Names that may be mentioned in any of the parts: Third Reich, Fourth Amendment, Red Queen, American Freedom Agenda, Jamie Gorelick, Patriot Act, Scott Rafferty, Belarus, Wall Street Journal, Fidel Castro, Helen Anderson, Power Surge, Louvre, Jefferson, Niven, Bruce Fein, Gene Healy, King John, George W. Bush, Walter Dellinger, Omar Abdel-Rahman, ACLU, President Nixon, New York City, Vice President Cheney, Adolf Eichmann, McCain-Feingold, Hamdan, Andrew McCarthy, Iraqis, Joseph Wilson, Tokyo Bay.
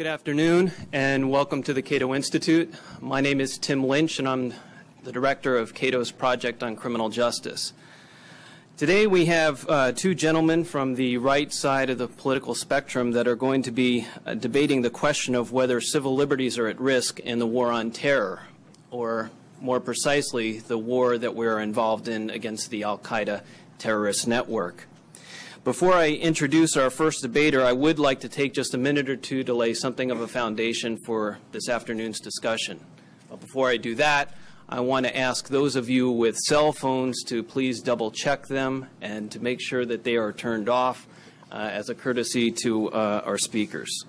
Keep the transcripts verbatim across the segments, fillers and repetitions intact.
Good afternoon and welcome to the Cato Institute. My name is Tim Lynch and I'm the director of Cato's Project on Criminal Justice. Today we have uh, two gentlemen from the right side of the political spectrum that are going to be uh, debating the question of whether civil liberties are at risk in the war on terror, or more precisely, the war that we are involved in against the Al-Qaeda terrorist network. Before I introduce our first debater, I would like to take just a minute or two to lay something of a foundation for this afternoon's discussion. But before I do that, I want to ask those of you with cell phones to please double check them and to make sure that they are turned off uh, as a courtesy to uh, our speakers.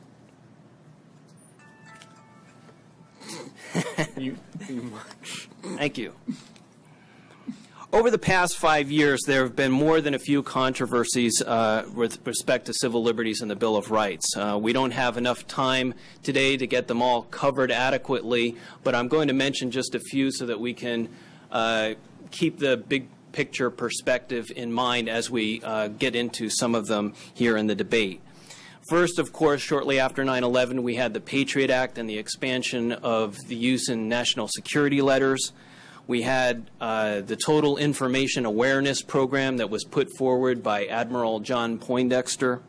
you, you much. Thank you. Over the past five years, there have been more than a few controversies uh, with respect to civil liberties and the Bill of Rights. Uh, we don't have enough time today to get them all covered adequately, but I'm going to mention just a few so that we can uh, keep the big picture perspective in mind as we uh, get into some of them here in the debate. First, of course, shortly after nine eleven, we had the Patriot Act and the expansion of the use in national security letters. We had uh, the Total Information Awareness program that was put forward by Admiral John Poindexter.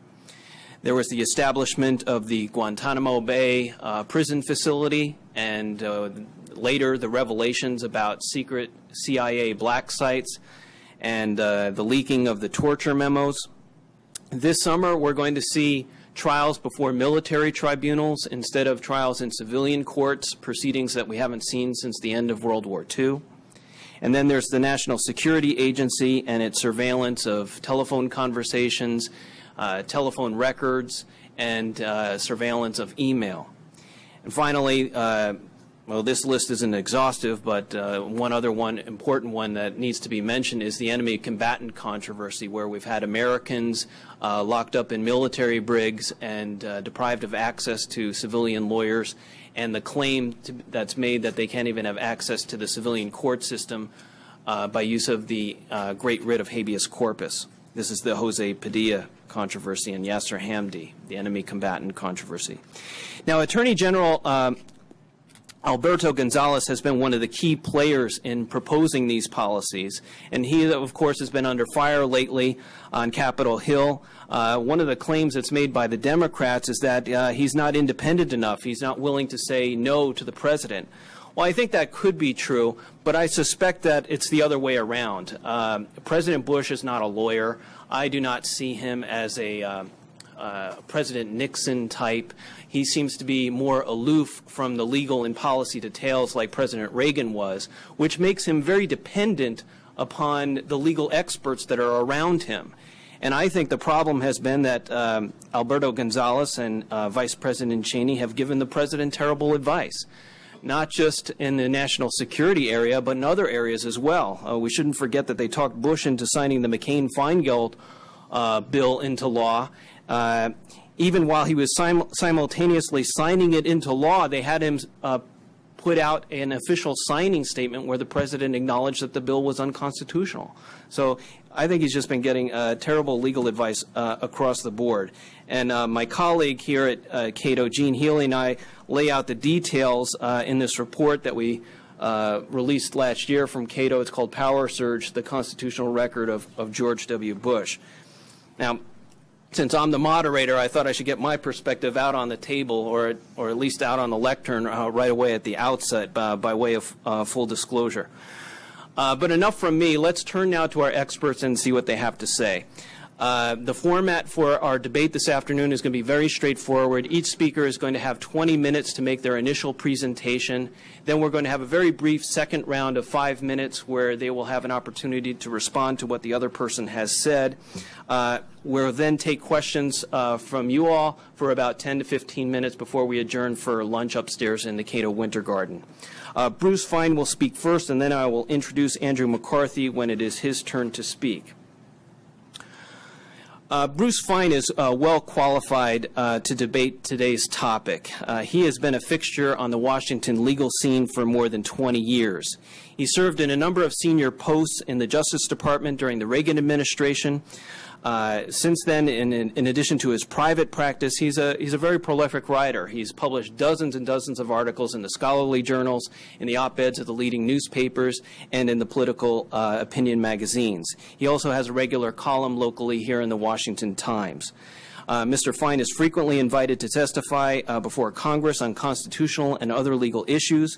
There was the establishment of the Guantanamo Bay uh, prison facility, and uh, later the revelations about secret C I A black sites and uh, the leaking of the torture memos. This summer we're going to see trials before military tribunals instead of trials in civilian courts, proceedings that we haven't seen since the end of World War Two. And then there's the National Security Agency and its surveillance of telephone conversations, uh, telephone records, and uh, surveillance of email. And finally, uh, well, this list isn't exhaustive, but uh, one other one, important one that needs to be mentioned is the enemy combatant controversy, where we've had Americans uh, locked up in military brigs and uh, deprived of access to civilian lawyers. And the claim to, that's made that they can't even have access to the civilian court system uh, by use of the uh, Great Writ of Habeas Corpus. This is the Jose Padilla controversy and Yasser Hamdi, the enemy combatant controversy. Now, Attorney General um, Alberto Gonzalez has been one of the key players in proposing these policies, and he, of course, has been under fire lately on Capitol Hill. Uh, one of the claims that's made by the Democrats is that uh, he's not independent enough. He's not willing to say no to the president. Well, I think that could be true, but I suspect that it's the other way around. Um, President Bush is not a lawyer. I do not see him as a uh, Uh, President Nixon type. He seems to be more aloof from the legal and policy details like President Reagan was, which makes him very dependent upon the legal experts that are around him. And I think the problem has been that um, Alberto Gonzalez and uh, Vice President Cheney have given the president terrible advice, not just in the national security area, but in other areas as well. Uh, we shouldn't forget that they talked Bush into signing the McCain-Feingold uh, bill into law. Uh, even while he was sim simultaneously signing it into law, they had him uh, put out an official signing statement where the president acknowledged that the bill was unconstitutional. So I think he's just been getting uh, terrible legal advice uh, across the board. And uh, my colleague here at uh, Cato, Gene Healy, and I lay out the details uh, in this report that we uh, released last year from Cato. It's called Power Surge, the Constitutional Record of, of George W. Bush. Now, since I'm the moderator, I thought I should get my perspective out on the table, or, or at least out on the lectern uh, right away at the outset uh, by way of uh, full disclosure. Uh, but enough from me. Let's turn now to our experts and see what they have to say. Uh, the format for our debate this afternoon is going to be very straightforward. Each speaker is going to have twenty minutes to make their initial presentation. Then we're going to have a very brief second round of five minutes where they will have an opportunity to respond to what the other person has said. Uh, we'll then take questions uh, from you all for about ten to fifteen minutes before we adjourn for lunch upstairs in the Cato Winter Garden. Uh, Bruce Fein will speak first, and then I will introduce Andrew McCarthy when it is his turn to speak. Uh, Bruce Fein is uh, well qualified uh, to debate today's topic. Uh, he has been a fixture on the Washington legal scene for more than twenty years. He served in a number of senior posts in the Justice Department during the Reagan administration. Uh, since then, in, in, in addition to his private practice, he's a, he's a very prolific writer. He's published dozens and dozens of articles in the scholarly journals, in the op-eds of the leading newspapers, and in the political uh, opinion magazines. He also has a regular column locally here in the Washington Times. Uh, Mister Fein is frequently invited to testify uh, before Congress on constitutional and other legal issues.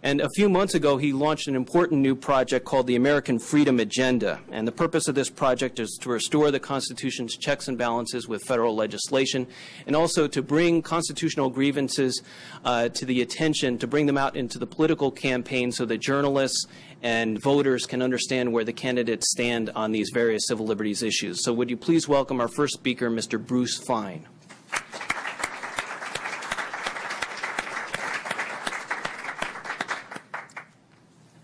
And a few months ago, he launched an important new project called the American Freedom Agenda. And the purpose of this project is to restore the Constitution's checks and balances with federal legislation, and also to bring constitutional grievances uh, to the attention, to bring them out into the political campaign so that journalists and voters can understand where the candidates stand on these various civil liberties issues. So would you please welcome our first speaker, Mister Bruce Fein.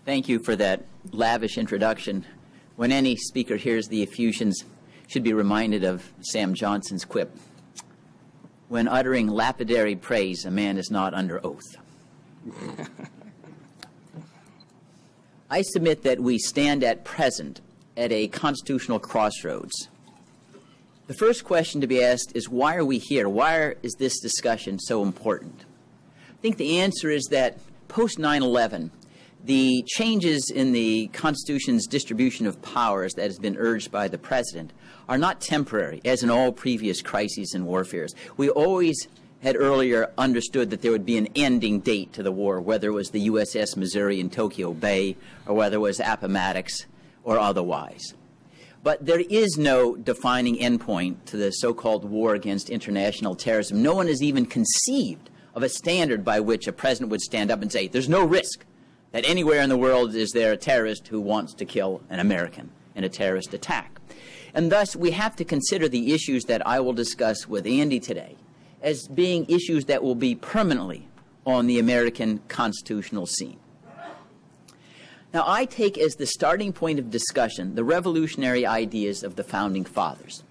Thank you for that lavish introduction. When any speaker hears the effusions, should be reminded of Sam Johnson's quip. When uttering lapidary praise, a man is not under oath. I submit that we stand at present at a constitutional crossroads. The first question to be asked is, why are we here? Why is this discussion so important? I think the answer is that post nine eleven, the changes in the Constitution's distribution of powers that has been urged by the President are not temporary, as in all previous crises and warfares. We always had earlier understood that there would be an ending date to the war, whether it was the U S S Missouri in Tokyo Bay, or whether it was Appomattox, or otherwise. But there is no defining endpoint to the so-called war against international terrorism. No one has even conceived of a standard by which a President would stand up and say, there's no risk that anywhere in the world is there a terrorist who wants to kill an American in a terrorist attack. And thus, we have to consider the issues that I will discuss with Andy today as being issues that will be permanently on the American constitutional scene. Now, I take as the starting point of discussion the revolutionary ideas of the Founding Fathers.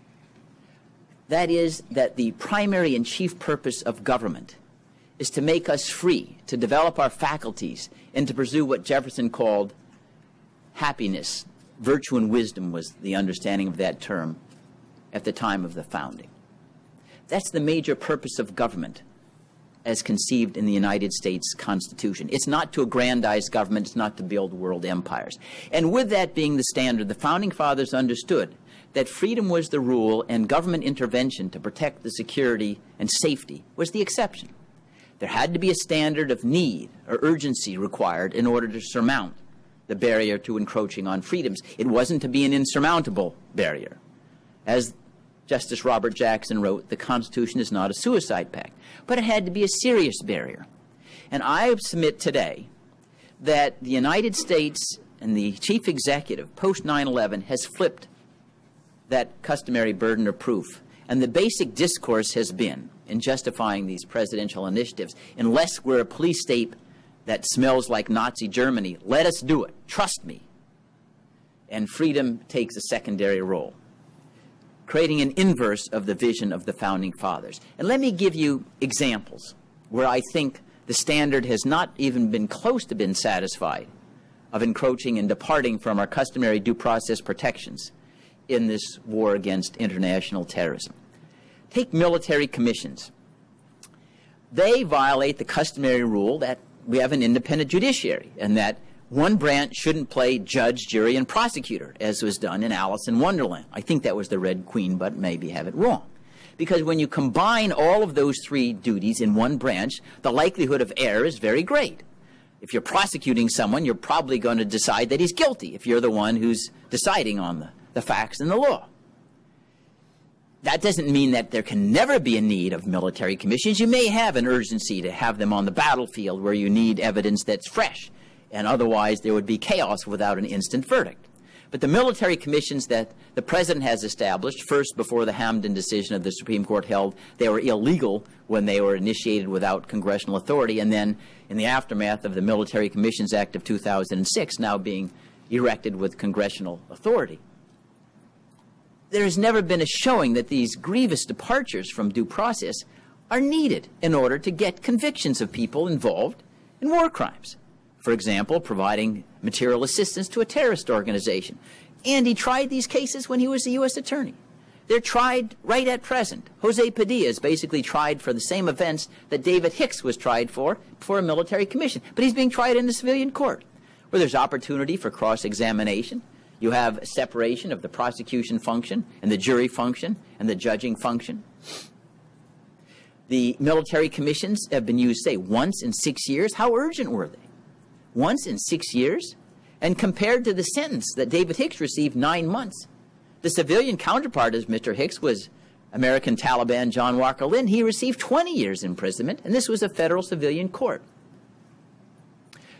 That is, that the primary and chief purpose of government is to make us free, to develop our faculties, and to pursue what Jefferson called happiness. Virtue and wisdom was the understanding of that term at the time of the founding. That's the major purpose of government as conceived in the United States Constitution. It's not to aggrandize government, it's not to build world empires. And with that being the standard, the Founding Fathers understood that freedom was the rule and government intervention to protect the security and safety was the exception. There had to be a standard of need or urgency required in order to surmount the barrier to encroaching on freedoms. It wasn't to be an insurmountable barrier. As Justice Robert Jackson wrote, the Constitution is not a suicide pact, but it had to be a serious barrier. And I submit today that the United States and the chief executive post nine eleven has flipped that customary burden of proof. And the basic discourse has been, in justifying these presidential initiatives, unless we're a police state that smells like Nazi Germany, let us do it. Trust me. And freedom takes a secondary role, creating an inverse of the vision of the Founding Fathers. And let me give you examples where I think the standard has not even been close to being satisfied of encroaching and departing from our customary due process protections in this war against international terrorism. Take military commissions. They violate the customary rule that we have an independent judiciary and that one branch shouldn't play judge, jury, and prosecutor, as was done in Alice in Wonderland. I think that was the Red Queen, but maybe have it wrong. Because when you combine all of those three duties in one branch, the likelihood of error is very great. If you're prosecuting someone, you're probably going to decide that he's guilty if you're the one who's deciding on the, the facts and the law. That doesn't mean that there can never be a need of military commissions. You may have an urgency to have them on the battlefield where you need evidence that's fresh, and otherwise there would be chaos without an instant verdict. But the military commissions that the President has established, first before the Hamdan decision of the Supreme Court held, they were illegal when they were initiated without congressional authority, and then in the aftermath of the Military Commissions Act of two thousand six now being erected with congressional authority. There has never been a showing that these grievous departures from due process are needed in order to get convictions of people involved in war crimes. for example, providing material assistance to a terrorist organization. And he tried these cases when he was the U S attorney. They're tried right at present. Jose Padilla is basically tried for the same offense that David Hicks was tried for before a military commission. But he's being tried in the civilian court, where there's opportunity for cross-examination. You have separation of the prosecution function and the jury function and the judging function. The military commissions have been used, say, once in six years. How urgent were they? Once in six years? And compared to the sentence that David Hicks received, nine months. The civilian counterpart of Mister Hicks was American Taliban John Walker Lynn. He received twenty years imprisonment, and this was a federal civilian court.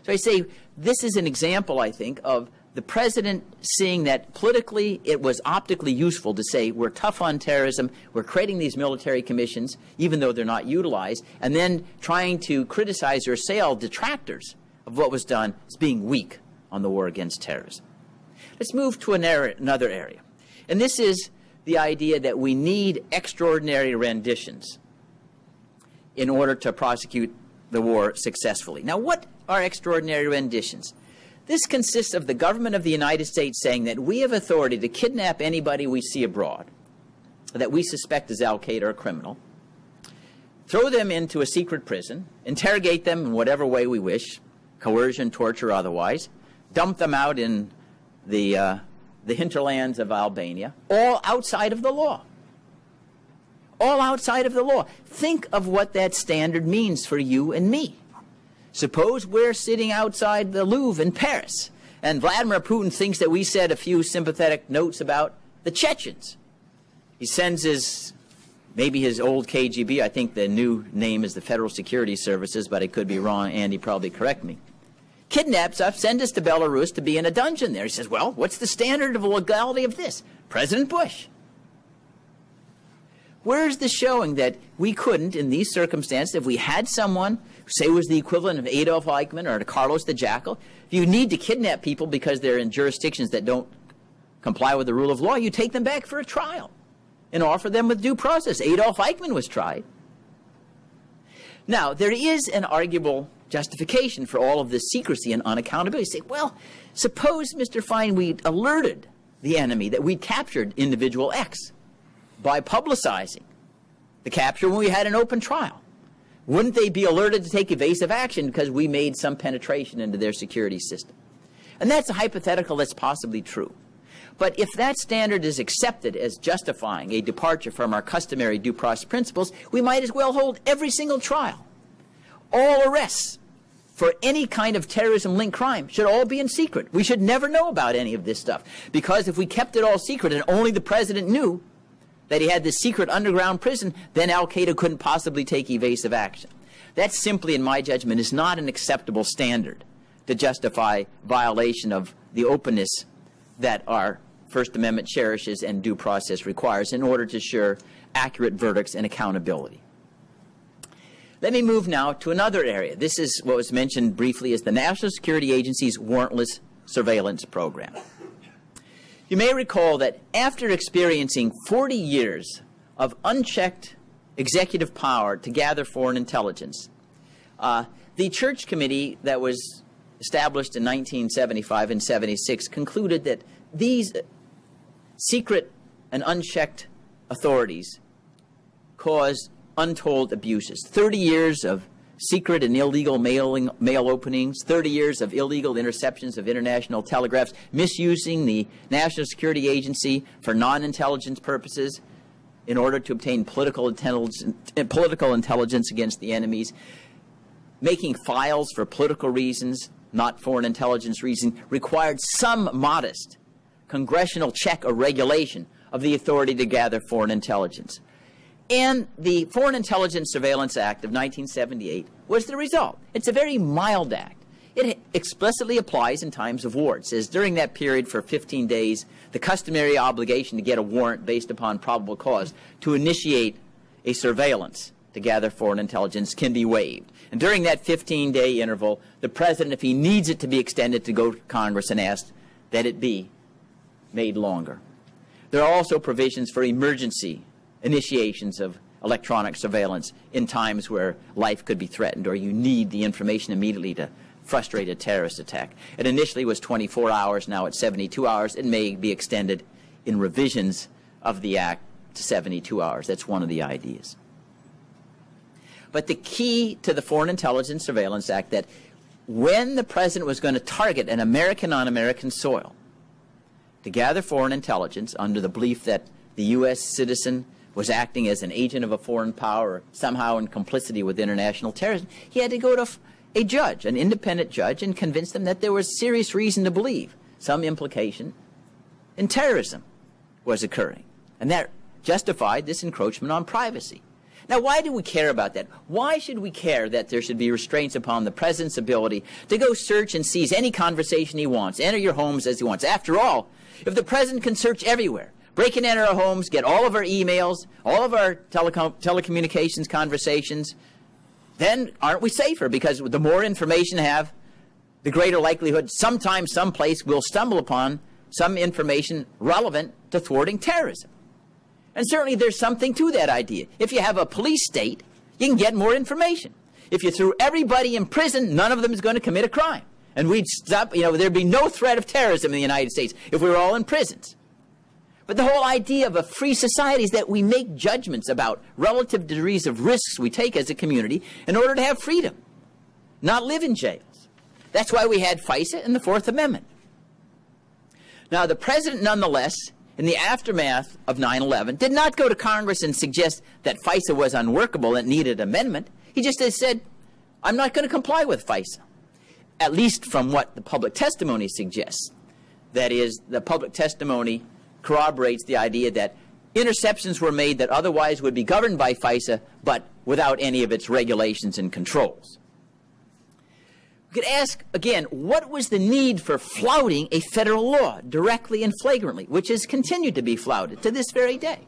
So I say this is an example, I think, of the president seeing that politically it was optically useful to say we're tough on terrorism, we're creating these military commissions, even though they're not utilized, and then trying to criticize or assail detractors of what was done as being weak on the war against terrorism. Let's move to an area, another area. And this is the idea that we need extraordinary renditions in order to prosecute the war successfully. Now, what are extraordinary renditions? This consists of the government of the United States saying that we have authority to kidnap anybody we see abroad that we suspect is Al-Qaeda or a criminal, throw them into a secret prison, interrogate them in whatever way we wish, coercion, torture, otherwise, dump them out in the uh, the hinterlands of Albania, all outside of the law. All outside of the law. Think of what that standard means for you and me. Suppose we're sitting outside the Louvre in Paris, and Vladimir Putin thinks that we said a few sympathetic notes about the Chechens. He sends his, maybe his old K G B, I think the new name is the Federal Security Services, but I could be wrong, Andy probably correct me. Kidnaps us, send us to Belarus to be in a dungeon there. He says, well, what's the standard of legality of this? President Bush. Where's the showing that we couldn't, in these circumstances, if we had someone, say was the equivalent of Adolf Eichmann or Carlos the Jackal, if you need to kidnap people because they're in jurisdictions that don't comply with the rule of law, you take them back for a trial and offer them with due process. Adolf Eichmann was tried. Now, there is an arguable justification for all of this secrecy and unaccountability. Say, well, suppose, Mister Fein, we alerted the enemy that we'd captured individual X by publicizing the capture when we had an open trial. Wouldn't they be alerted to take evasive action because we made some penetration into their security system? And that's a hypothetical that's possibly true. But if that standard is accepted as justifying a departure from our customary due process principles, we might as well hold every single trial. All arrests for any kind of terrorism-linked crime should all be in secret. We should never know about any of this stuff, because if we kept it all secret and only the president knew that he had this secret underground prison, then Al-Qaeda couldn't possibly take evasive action. That simply, in my judgment, is not an acceptable standard to justify violation of the openness that our First Amendment cherishes and due process requires in order to assure accurate verdicts and accountability. Let me move now to another area. This is what was mentioned briefly as the National Security Agency's warrantless surveillance program. You may recall that after experiencing forty years of unchecked executive power to gather foreign intelligence, uh, the Church Committee that was established in nineteen seventy-five and seventy-six concluded that these secret and unchecked authorities caused untold abuses. thirty years of secret and illegal mailing, mail openings, thirty years of illegal interceptions of international telegraphs, misusing the National Security Agency for non-intelligence purposes in order to obtain political intelligence, political intelligence against the enemies, making files for political reasons, not foreign intelligence reasons, required some modest congressional check or regulation of the authority to gather foreign intelligence. And the Foreign Intelligence Surveillance Act of nineteen seventy-eight was the result. It's a very mild act. It explicitly applies in times of war. It says during that period for fifteen days, the customary obligation to get a warrant based upon probable cause to initiate a surveillance to gather foreign intelligence can be waived. And during that fifteen-day interval, the president, if he needs it to be extended, to go to Congress and ask that it be made longer. There are also provisions for emergency initiations of electronic surveillance in times where life could be threatened or you need the information immediately to frustrated terrorist attack. It initially was twenty-four hours, now it's seventy-two hours. It may be extended in revisions of the Act to seventy-two hours. That's one of the ideas. But the key to the Foreign Intelligence Surveillance Act, that when the president was going to target an American on American soil to gather foreign intelligence under the belief that the U S citizen was acting as an agent of a foreign power, somehow in complicity with international terrorism, he had to go to a judge, an independent judge, and convince them that there was serious reason to believe some implication in terrorism was occurring. And that justified this encroachment on privacy. Now, why do we care about that? Why should we care that there should be restraints upon the president's ability to go search and seize any conversation he wants, enter your homes as he wants? After all, if the president can search everywhere, break and enter our homes, get all of our emails, all of our telecom telecommunications conversations, then aren't we safer? Because the more information we have, the greater likelihood sometime, someplace, we'll stumble upon some information relevant to thwarting terrorism. And certainly there's something to that idea. If you have a police state, you can get more information. If you threw everybody in prison, none of them is going to commit a crime. And we'd stop, you know, there'd be no threat of terrorism in the United States if we were all in prisons. But the whole idea of a free society is that we make judgments about relative degrees of risks we take as a community in order to have freedom, not live in jails. That's why we had FISA and the Fourth Amendment. Now, the president, nonetheless, in the aftermath of nine eleven, did not go to Congress and suggest that FISA was unworkable and needed amendment. He just said, I'm not going to comply with FISA, at least from what the public testimony suggests. That is, the public testimony corroborates the idea that interceptions were made that otherwise would be governed by FISA, but without any of its regulations and controls. We could ask, again, what was the need for flouting a federal law directly and flagrantly, which has continued to be flouted to this very day?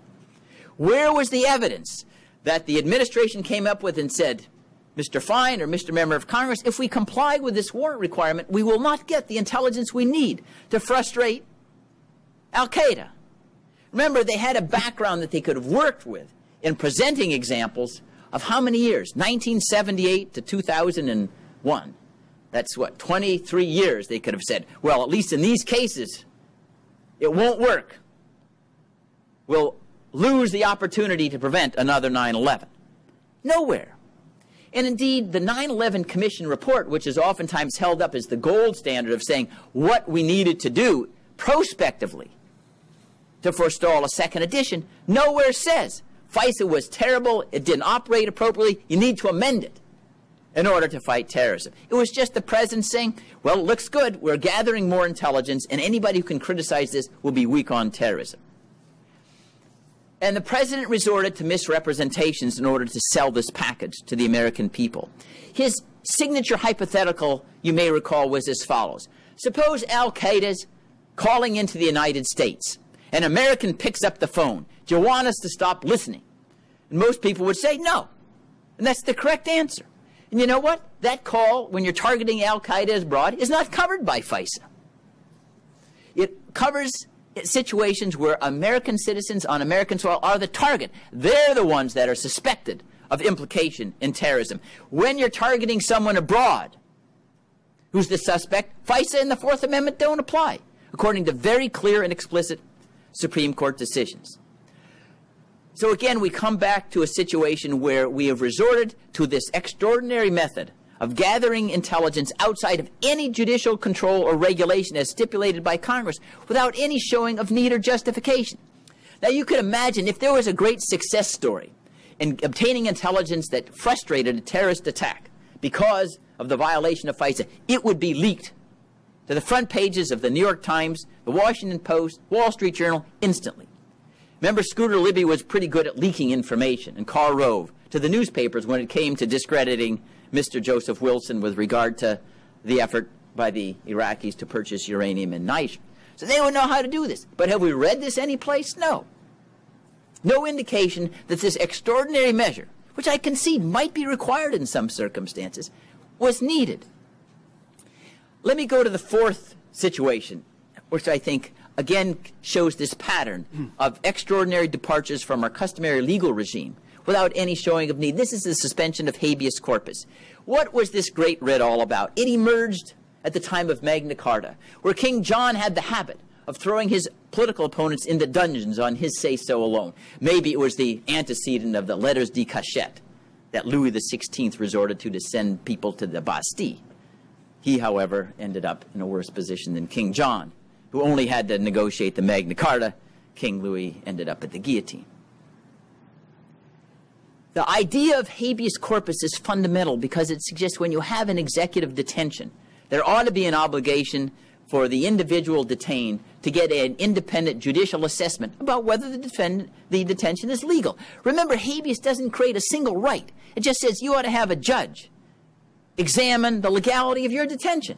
Where was the evidence that the administration came up with and said, Mister Fein or Mister Member of Congress, if we comply with this warrant requirement, we will not get the intelligence we need to frustrate Al-Qaeda. Remember, they had a background that they could have worked with in presenting examples of how many years? nineteen seventy-eight to two thousand one. That's what, twenty-three years they could have said, well, at least in these cases, it won't work. We'll lose the opportunity to prevent another nine eleven. Nowhere. And indeed, the nine eleven Commission report, which is oftentimes held up as the gold standard of saying what we needed to do prospectively to forestall a second edition, nowhere says FISA was terrible, it didn't operate appropriately, you need to amend it in order to fight terrorism. It was just the president saying, well, it looks good, we're gathering more intelligence, and anybody who can criticize this will be weak on terrorism. And the president resorted to misrepresentations in order to sell this package to the American people. His signature hypothetical, you may recall, was as follows. Suppose Al-Qaeda's calling into the United States. An American picks up the phone. Do you want us to stop listening? And most people would say no. And that's the correct answer. And you know what? That call, when you're targeting Al-Qaeda abroad, is not covered by FISA. It covers situations where American citizens on American soil are the target. They're the ones that are suspected of implication in terrorism. When you're targeting someone abroad who's the suspect, FISA and the Fourth Amendment don't apply, according to very clear and explicit Supreme Court decisions. So again, we come back to a situation where we have resorted to this extraordinary method of gathering intelligence outside of any judicial control or regulation as stipulated by Congress without any showing of need or justification. Now, you could imagine if there was a great success story in obtaining intelligence that frustrated a terrorist attack because of the violation of FISA, it would be leaked to the front pages of the New York Times, the Washington Post, Wall Street Journal, instantly. Remember, Scooter Libby was pretty good at leaking information, and Karl Rove, to the newspapers when it came to discrediting Mister Joseph Wilson with regard to the effort by the Iraqis to purchase uranium in Niger. So they would know how to do this. But have we read this anyplace? No. No indication that this extraordinary measure, which I concede might be required in some circumstances, was needed. Let me go to the fourth situation, which I think, again, shows this pattern of extraordinary departures from our customary legal regime, without any showing of need. This is the suspension of habeas corpus. What was this great writ all about? It emerged at the time of Magna Carta, where King John had the habit of throwing his political opponents into dungeons on his say-so alone. Maybe it was the antecedent of the lettres de cachette that Louis the sixteenth resorted to to send people to the Bastille. He, however, ended up in a worse position than King John, who only had to negotiate the Magna Carta. King Louis ended up at the guillotine. The idea of habeas corpus is fundamental because it suggests when you have an executive detention, there ought to be an obligation for the individual detained to get an independent judicial assessment about whether the, defend, the detention is legal. Remember, habeas doesn't create a single right. It just says you ought to have a judge examine the legality of your detention.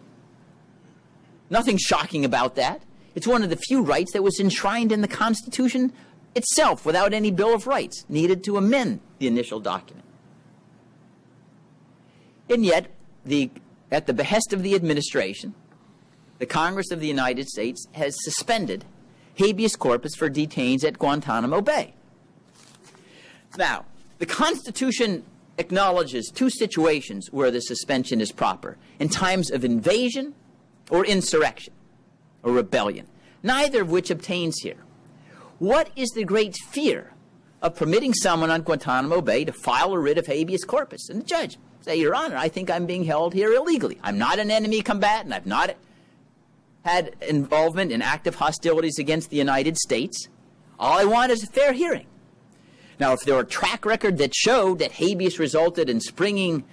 Nothing shocking about that. It's one of the few rights that was enshrined in the Constitution itself without any Bill of Rights needed to amend the initial document. And yet, the, at the behest of the administration, the Congress of the United States has suspended habeas corpus for detainees at Guantanamo Bay. Now, the Constitution acknowledges two situations where the suspension is proper: in times of invasion or insurrection or rebellion, neither of which obtains here. What is the great fear of permitting someone on Guantanamo Bay to file a writ of habeas corpus? And the judge say, Your Honor, I think I'm being held here illegally. I'm not an enemy combatant. I've not had involvement in active hostilities against the United States. All I want is a fair hearing. Now, if there were a track record that showed that habeas resulted in springing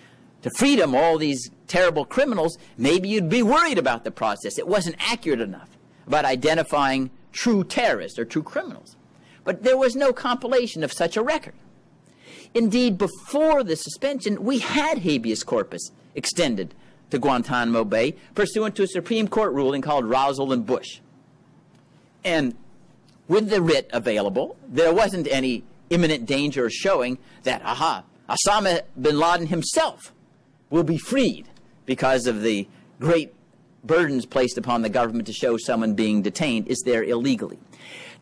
to freedom all these terrible criminals, maybe you'd be worried about the process. It wasn't accurate enough about identifying true terrorists or true criminals. But there was no compilation of such a record. Indeed, before the suspension, we had habeas corpus extended to Guantanamo Bay pursuant to a Supreme Court ruling called Rasul and Bush. And with the writ available, there wasn't any imminent danger showing that, aha, Osama bin Laden himself will be freed because of the great burdens placed upon the government to show someone being detained is there illegally.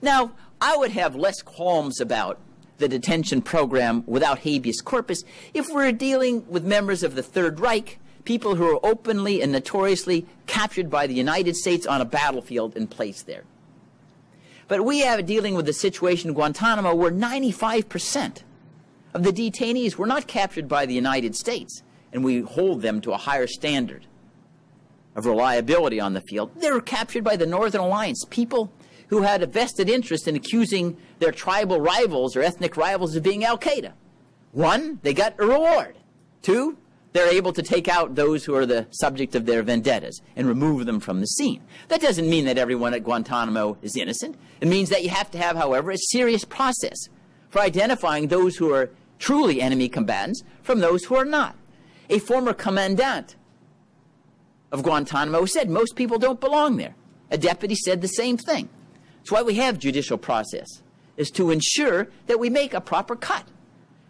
Now, I would have less qualms about the detention program without habeas corpus if we're dealing with members of the Third Reich, people who are openly and notoriously captured by the United States on a battlefield and placed there. But we have dealing with the situation in Guantanamo where ninety-five percent of the detainees were not captured by the United States, and we hold them to a higher standard of reliability on the field. They were captured by the Northern Alliance, people who had a vested interest in accusing their tribal rivals or ethnic rivals of being Al-Qaeda. One, they got a reward. Two, they're able to take out those who are the subject of their vendettas and remove them from the scene. That doesn't mean that everyone at Guantanamo is innocent. It means that you have to have, however, a serious process for identifying those who are truly enemy combatants from those who are not. A former commandant of Guantanamo said most people don't belong there. A deputy said the same thing. That's why we have judicial process, is to ensure that we make a proper cut.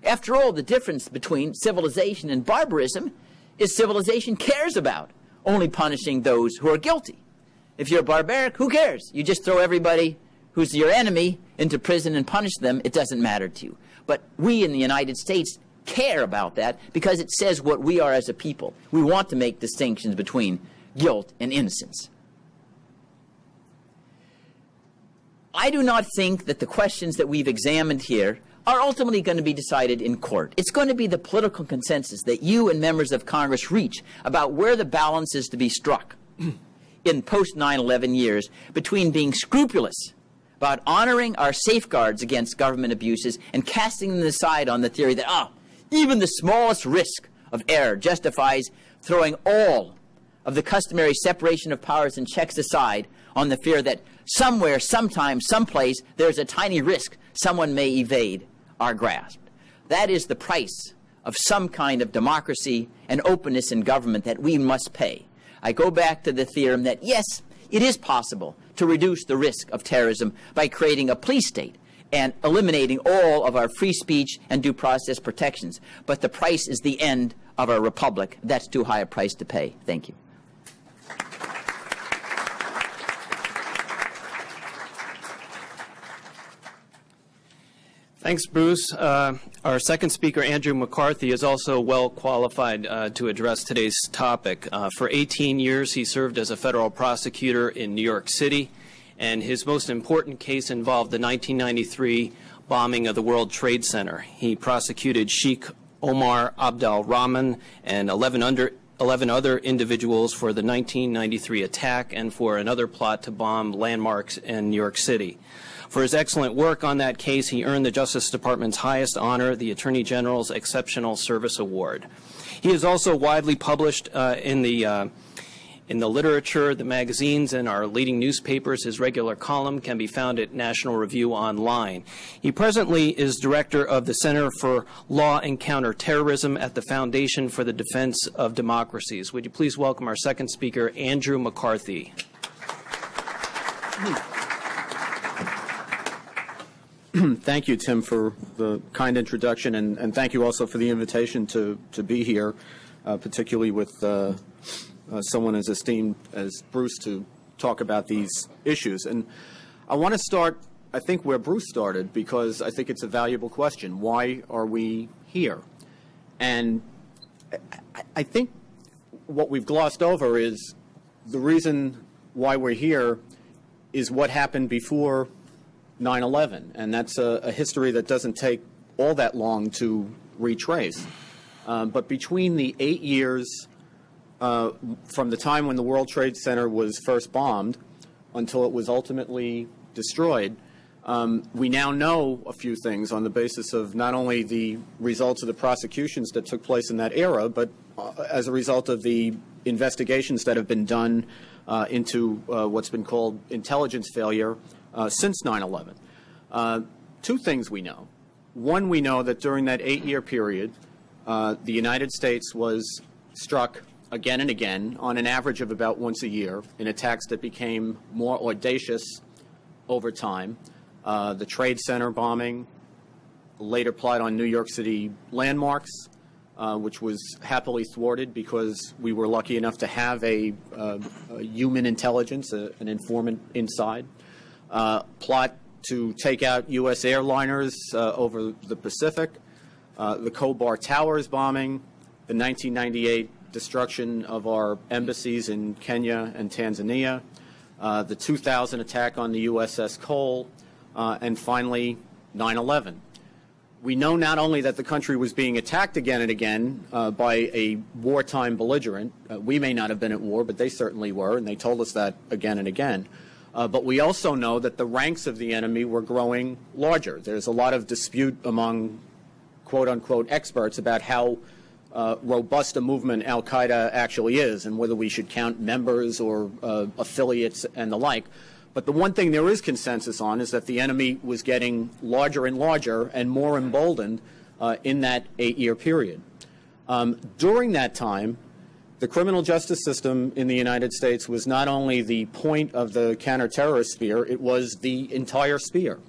After all, the difference between civilization and barbarism is civilization cares about only punishing those who are guilty. If you're barbaric, who cares? You just throw everybody who's your enemy into prison and punish them. It doesn't matter to you. But we in the United States care about that because it says what we are as a people. We want to make distinctions between guilt and innocence. I do not think that the questions that we've examined here are ultimately going to be decided in court. It's going to be the political consensus that you and members of Congress reach about where the balance is to be struck in post nine eleven years between being scrupulous about honoring our safeguards against government abuses and casting them aside on the theory that, ah, even the smallest risk of error justifies throwing all of the customary separation of powers and checks aside on the fear that somewhere, sometime, someplace, there's a tiny risk someone may evade our grasp. That is the price of some kind of democracy and openness in government that we must pay. I go back to the theorem that, yes, it is possible to reduce the risk of terrorism by creating a police state and eliminating all of our free speech and due process protections. But the price is the end of our republic. That's too high a price to pay. Thank you. Thanks, Bruce. Uh, our second speaker, Andrew McCarthy, is also well qualified uh, to address today's topic. Uh, for eighteen years, he served as a federal prosecutor in New York City, and his most important case involved the nineteen ninety-three bombing of the World Trade Center. He prosecuted Sheikh Omar Abdel-Rahman and eleven, under, eleven other individuals for the nineteen ninety-three attack and for another plot to bomb landmarks in New York City. For his excellent work on that case, he earned the Justice Department's highest honor, the Attorney General's Exceptional Service Award. He is also widely published uh, in the uh, in the literature, the magazines, and our leading newspapers. His regular column can be found at National Review Online. He presently is director of the Center for Law and Counterterrorism at the Foundation for the Defense of Democracies. Would you please welcome our second speaker, Andrew McCarthy. Thank you, Tim, for the kind introduction, and, and thank you also for the invitation to, to be here, uh, particularly with uh, uh, someone as esteemed as Bruce to talk about these issues. And I want to start, I think, where Bruce started, because I think it's a valuable question. Why are we here? And I, I think what we've glossed over is the reason why we're here is what happened before nine eleven, and that's a, a history that doesn't take all that long to retrace. Um, but between the eight years uh, from the time when the World Trade Center was first bombed until it was ultimately destroyed, um, we now know a few things on the basis of not only the results of the prosecutions that took place in that era, but uh, as a result of the investigations that have been done uh, into uh, what's been called intelligence failure Uh, since nine eleven. Uh, two things we know. One, we know that during that eight-year period, uh, the United States was struck again and again on an average of about once a year in attacks that became more audacious over time. Uh, the Trade Center bombing, the later plot on New York City landmarks, uh, which was happily thwarted because we were lucky enough to have a, uh, a human intelligence, a, an informant inside. Uh, plot to take out U S airliners uh, over the Pacific, uh, the Khobar Towers bombing, the nineteen ninety-eight destruction of our embassies in Kenya and Tanzania, uh, the two thousand attack on the U S S Cole, uh, and finally nine eleven. We know not only that the country was being attacked again and again uh, by a wartime belligerent. Uh, we may not have been at war, but they certainly were, and they told us that again and again. Uh, but we also know that the ranks of the enemy were growing larger. There's a lot of dispute among quote-unquote experts about how uh, robust a movement Al-Qaeda actually is and whether we should count members or uh, affiliates and the like. But the one thing there is consensus on is that the enemy was getting larger and larger and more emboldened uh, in that eight-year period. Um, during that time, the criminal justice system in the United States was not only the point of the counterterrorist sphere, it was the entire sphere.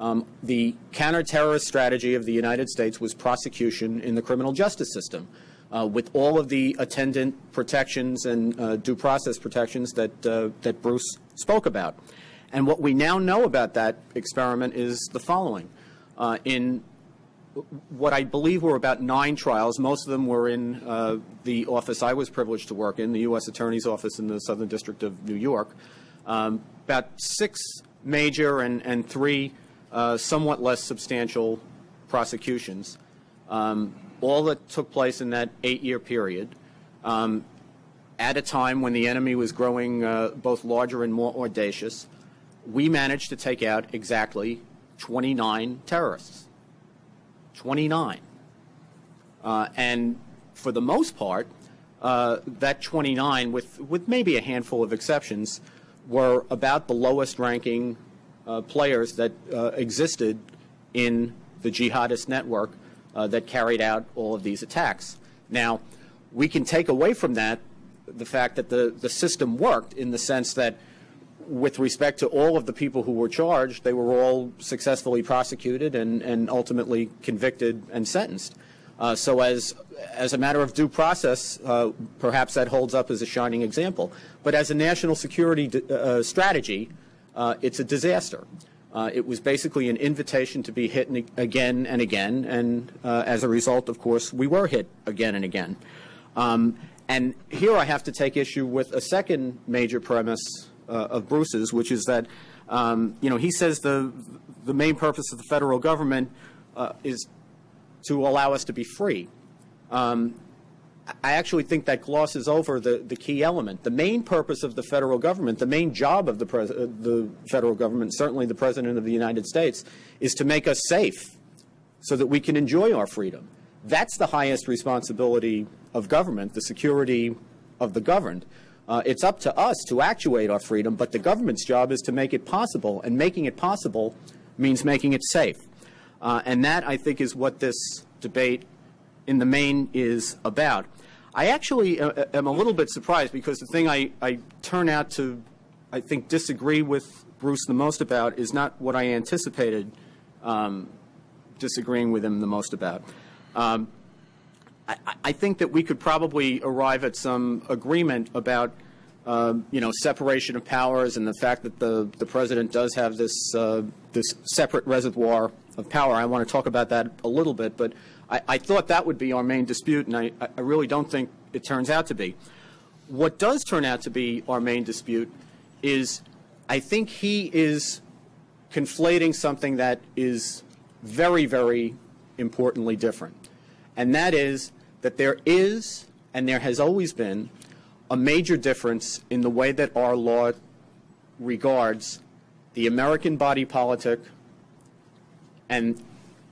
Um, the counterterrorist strategy of the United States was prosecution in the criminal justice system, uh, with all of the attendant protections and uh, due process protections that, uh, that Bruce spoke about. And what we now know about that experiment is the following. Uh, in what I believe were about nine trials. Most of them were in uh, the office I was privileged to work in, the U S Attorney's Office in the Southern District of New York. Um, about six major and, and three uh, somewhat less substantial prosecutions. Um, all that took place in that eight-year period um, at a time when the enemy was growing uh, both larger and more audacious. We managed to take out exactly twenty-nine terrorists. twenty-nine. Uh, and for the most part, uh, that twenty-nine, with, with maybe a handful of exceptions, were about the lowest ranking uh, players that uh, existed in the jihadist network uh, that carried out all of these attacks. Now, we can take away from that the fact that the, the system worked in the sense that with respect to all of the people who were charged, they were all successfully prosecuted and, and ultimately convicted and sentenced. Uh, so as, as a matter of due process, uh, perhaps that holds up as a shining example. But as a national security uh, strategy, uh, it's a disaster. Uh, it was basically an invitation to be hit again and again, and uh, as a result, of course, we were hit again and again. Um, and here I have to take issue with a second major premise uh, of Bruce's, which is that um, you know, he says the, the main purpose of the federal government uh, is to allow us to be free. Um, I actually think that glosses over the, the key element. The main purpose of the federal government, the main job of the, pres uh, the federal government, certainly the President of the United States, is to make us safe so that we can enjoy our freedom. That's the highest responsibility of government, the security of the governed. Uh, it's up to us to actuate our freedom, but the government's job is to make it possible, and making it possible means making it safe. Uh, and that, I think, is what this debate in the main is about. I actually uh, am a little bit surprised, because the thing I, I turn out to, I think, disagree with Bruce the most about is not what I anticipated um, disagreeing with him the most about. Um, I, I think that we could probably arrive at some agreement about, um, you know, separation of powers and the fact that the, the President does have this, uh, this separate reservoir of power. I want to talk about that a little bit, but I, I thought that would be our main dispute, and I, I really don't think it turns out to be. What does turn out to be our main dispute is, I think he is conflating something that is very, very importantly different, and that is that there is, and there has always been, a major difference in the way that our law regards the American body politic and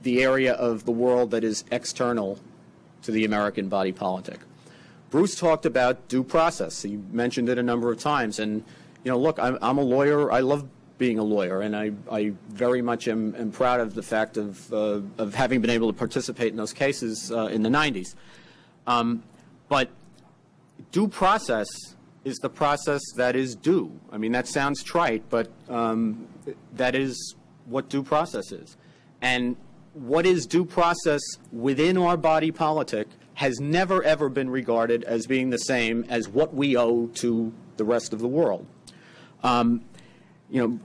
the area of the world that is external to the American body politic. Bruce talked about due process. He mentioned it a number of times. And, you know, look, I'm, I'm a lawyer. I love being a lawyer. And I, I very much am, am proud of the fact of, uh, of having been able to participate in those cases uh, in the nineties. Um, but due process is the process that is due. I mean, that sounds trite, but um, that is what due process is. And what is due process within our body politic has never, ever been regarded as being the same as what we owe to the rest of the world. Um, you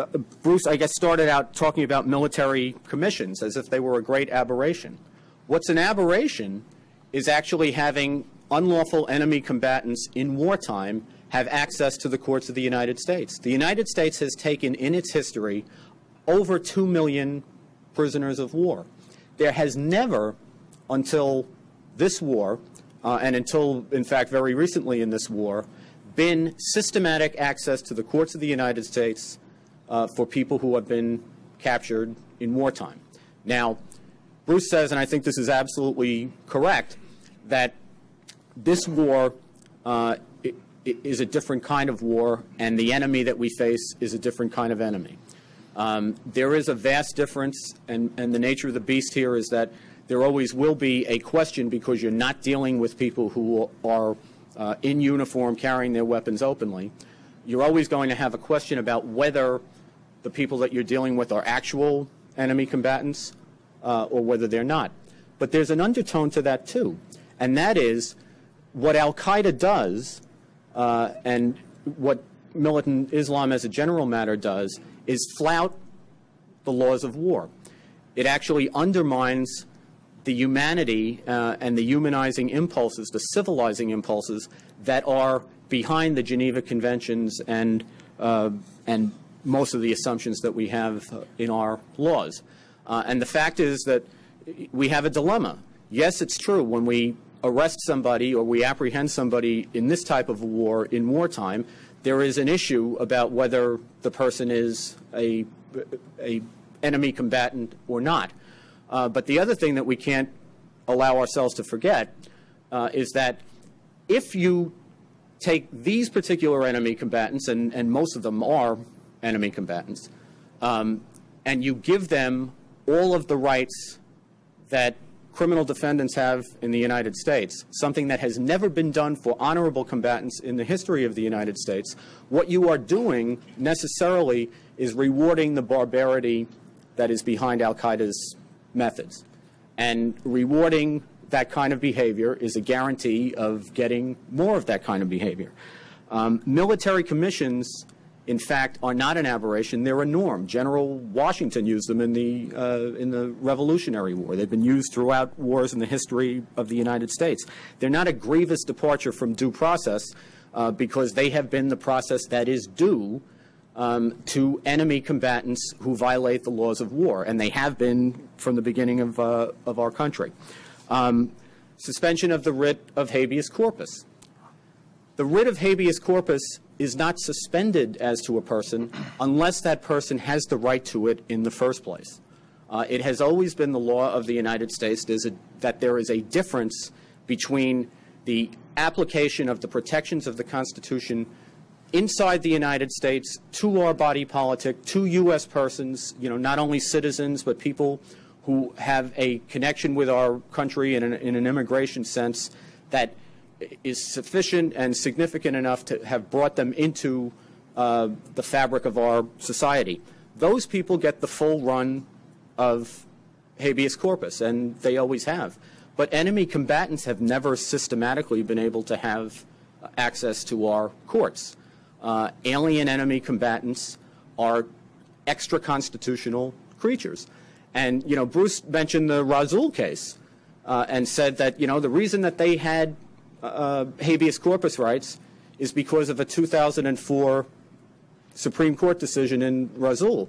know, Bruce, I guess, started out talking about military commissions as if they were a great aberration. What's an aberration is actually having unlawful enemy combatants in wartime have access to the courts of the United States. The United States has taken in its history over two million prisoners of war. There has never, until this war, uh, and until, in fact, very recently in this war, been systematic access to the courts of the United States uh, for people who have been captured in wartime. Now, Bruce says, and I think this is absolutely correct, that this war uh, is a different kind of war, and the enemy that we face is a different kind of enemy. Um, there is a vast difference, and, and the nature of the beast here is that there always will be a question, because you're not dealing with people who are uh, in uniform carrying their weapons openly. You're always going to have a question about whether the people that you're dealing with are actual enemy combatants uh, or whether they're not. But there's an undertone to that, too, and that is what Al-Qaeda does uh, and what militant Islam as a general matter does is flout the laws of war. It actually undermines the humanity uh, and the humanizing impulses, the civilizing impulses that are behind the Geneva Conventions and, uh, and most of the assumptions that we have uh, in our laws. Uh, and the fact is that we have a dilemma. Yes, it's true, when we arrest somebody or we apprehend somebody in this type of war in wartime, there is an issue about whether the person is a, a enemy combatant or not. Uh, but the other thing that we can't allow ourselves to forget uh, is that if you take these particular enemy combatants, and, and most of them are enemy combatants, um, and you give them all of the rights that criminal defendants have in the United States, something that has never been done for honorable combatants in the history of the United States, what you are doing necessarily is rewarding the barbarity that is behind Al-Qaeda's methods. And rewarding that kind of behavior is a guarantee of getting more of that kind of behavior. Um, military commissions in fact, are not an aberration. They're a norm. General Washington used them in the, uh, in the Revolutionary War. They've been used throughout wars in the history of the United States. They're not a grievous departure from due process uh, because they have been the process that is due um, to enemy combatants who violate the laws of war, and they have been from the beginning of, uh, of our country. Um, suspension of the writ of habeas corpus. The writ of habeas corpus is not suspended as to a person unless that person has the right to it in the first place. Uh, it has always been the law of the United States a, that there is a difference between the application of the protections of the Constitution inside the United States to our body politic, to U S persons, you know, not only citizens but people who have a connection with our country in an, in an immigration sense that is sufficient and significant enough to have brought them into uh, the fabric of our society. Those people get the full run of habeas corpus, and they always have. But enemy combatants have never systematically been able to have access to our courts. Uh, alien enemy combatants are extra-constitutional creatures. And, you know, Bruce mentioned the Rasul case uh, and said that, you know, the reason that they had Uh, habeas corpus rights is because of a two thousand four Supreme Court decision in Rasul.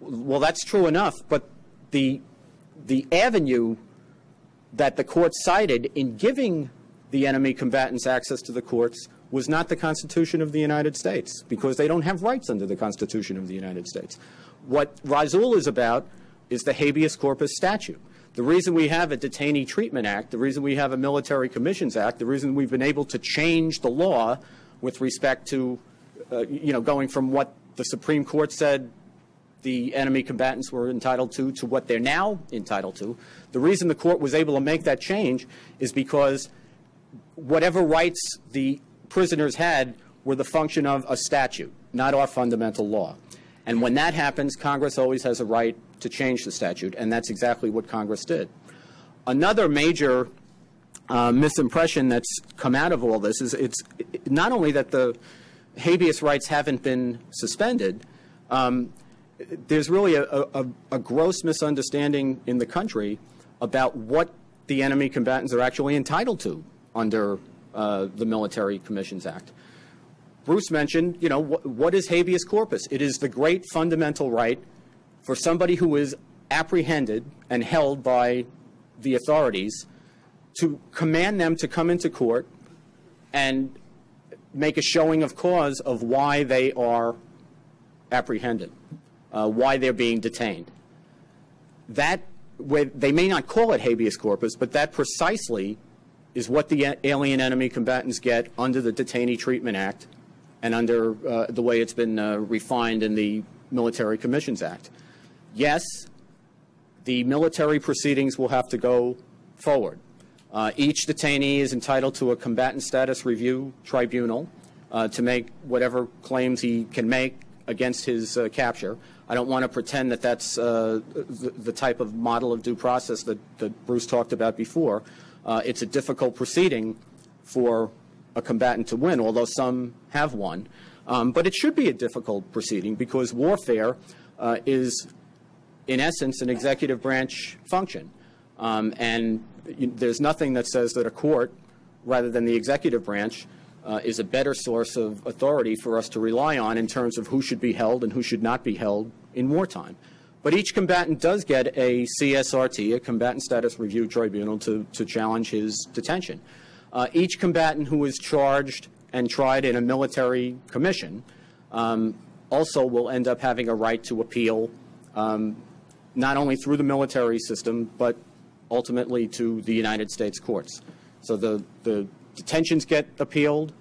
Well, that's true enough, but the, the avenue that the court cited in giving the enemy combatants access to the courts was not the Constitution of the United States, because they don't have rights under the Constitution of the United States. What Rasul is about is the habeas corpus statute. The reason we have a Detainee Treatment Act, the reason we have a Military Commissions Act, the reason we've been able to change the law with respect to, uh, you know, going from what the Supreme Court said the enemy combatants were entitled to to what they're now entitled to. The reason the court was able to make that change is because whatever rights the prisoners had were the function of a statute, not our fundamental law. And when that happens, Congress always has a right to change the statute, and that's exactly what Congress did. Another major uh, misimpression that's come out of all this is it's not only that the habeas rights haven't been suspended, um, there's really a, a, a gross misunderstanding in the country about what the enemy combatants are actually entitled to under uh, the Military Commissions Act. Bruce mentioned, you know, wh what is habeas corpus? It is the great fundamental right for somebody who is apprehended and held by the authorities to command them to come into court and make a showing of cause of why they are apprehended, uh, why they're being detained. That, where they may not call it habeas corpus, but that precisely is what the alien enemy combatants get under the Detainee Treatment Act and under uh, the way it's been uh, refined in the Military Commissions Act. Yes, the military proceedings will have to go forward. Uh, each detainee is entitled to a combatant status review tribunal uh, to make whatever claims he can make against his uh, capture. I don't want to pretend that that's uh, the, the type of model of due process that, that Bruce talked about before. Uh, it's a difficult proceeding for a combatant to win, although some have won. Um, but it should be a difficult proceeding because warfare uh, is, in essence, an executive branch function. Um, and you, there's nothing that says that a court, rather than the executive branch, uh, is a better source of authority for us to rely on in terms of who should be held and who should not be held in wartime. But each combatant does get a C S R T, a Combatant Status Review Tribunal, to, to challenge his detention. Uh, each combatant who is charged and tried in a military commission um, also will end up having a right to appeal, um, not only through the military system, but ultimately to the United States courts. So the, the detentions get appealed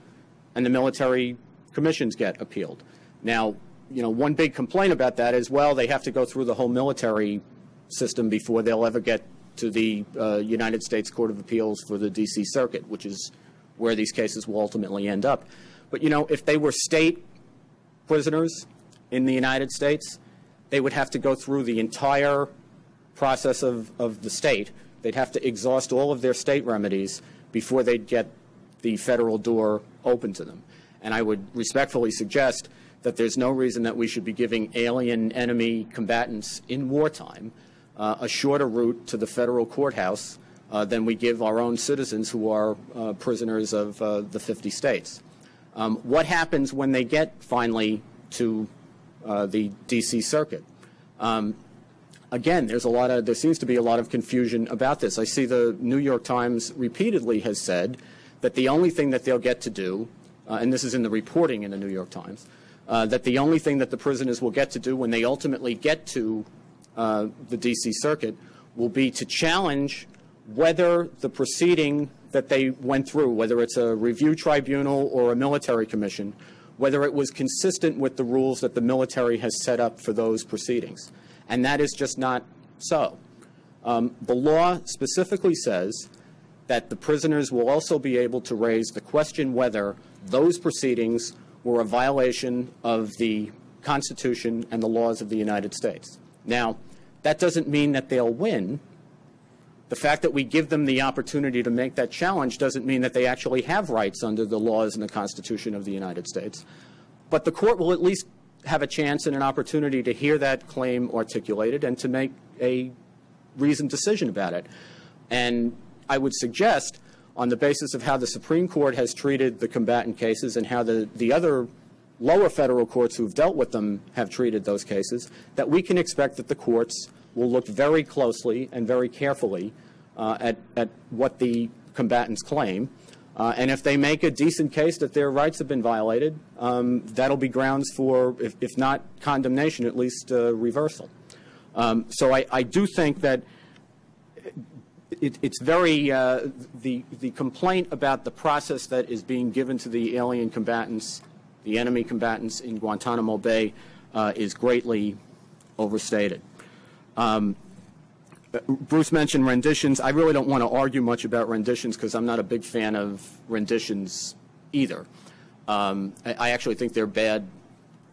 and the military commissions get appealed. Now, you know, one big complaint about that is, well, they have to go through the whole military system before they'll ever get to the uh, United States Court of Appeals for the D C Circuit, which is where these cases will ultimately end up. But, you know, if they were state prisoners in the United States, they would have to go through the entire process of, of the state. They'd have to exhaust all of their state remedies before they'd get the federal door open to them. And I would respectfully suggest that there's no reason that we should be giving alien enemy combatants in wartime uh, a shorter route to the federal courthouse uh, than we give our own citizens who are uh, prisoners of uh, the fifty states. Um, what happens when they get finally to uh, the D C Circuit? Um, Again, there's a lot of, there seems to be a lot of confusion about this. I see the New York Times repeatedly has said that the only thing that they'll get to do, uh, and this is in the reporting in the New York Times, uh, that the only thing that the prisoners will get to do when they ultimately get to uh, the D C Circuit will be to challenge whether the proceeding that they went through, whether it's a review tribunal or a military commission, whether it was consistent with the rules that the military has set up for those proceedings. And that is just not so. Um, the law specifically says that the prisoners will also be able to raise the question whether those proceedings were a violation of the Constitution and the laws of the United States. Now, that doesn't mean that they'll win. The fact that we give them the opportunity to make that challenge doesn't mean that they actually have rights under the laws and the Constitution of the United States. But the court will at least have a chance and an opportunity to hear that claim articulated and to make a reasoned decision about it. And I would suggest, on the basis of how the Supreme Court has treated the combatant cases and how the, the other lower federal courts who've dealt with them have treated those cases, that we can expect that the courts will look very closely and very carefully uh, at, at what the combatants claim. Uh, and if they make a decent case that their rights have been violated, um, that'll be grounds for, if, if not condemnation, at least uh, reversal. Um, so I, I do think that it, it's very uh, the, the complaint about the process that is being given to the alien combatants, the enemy combatants in Guantanamo Bay, uh, is greatly overstated. Um, Bruce mentioned renditions. I really don't want to argue much about renditions because I'm not a big fan of renditions either. Um, I actually think they're bad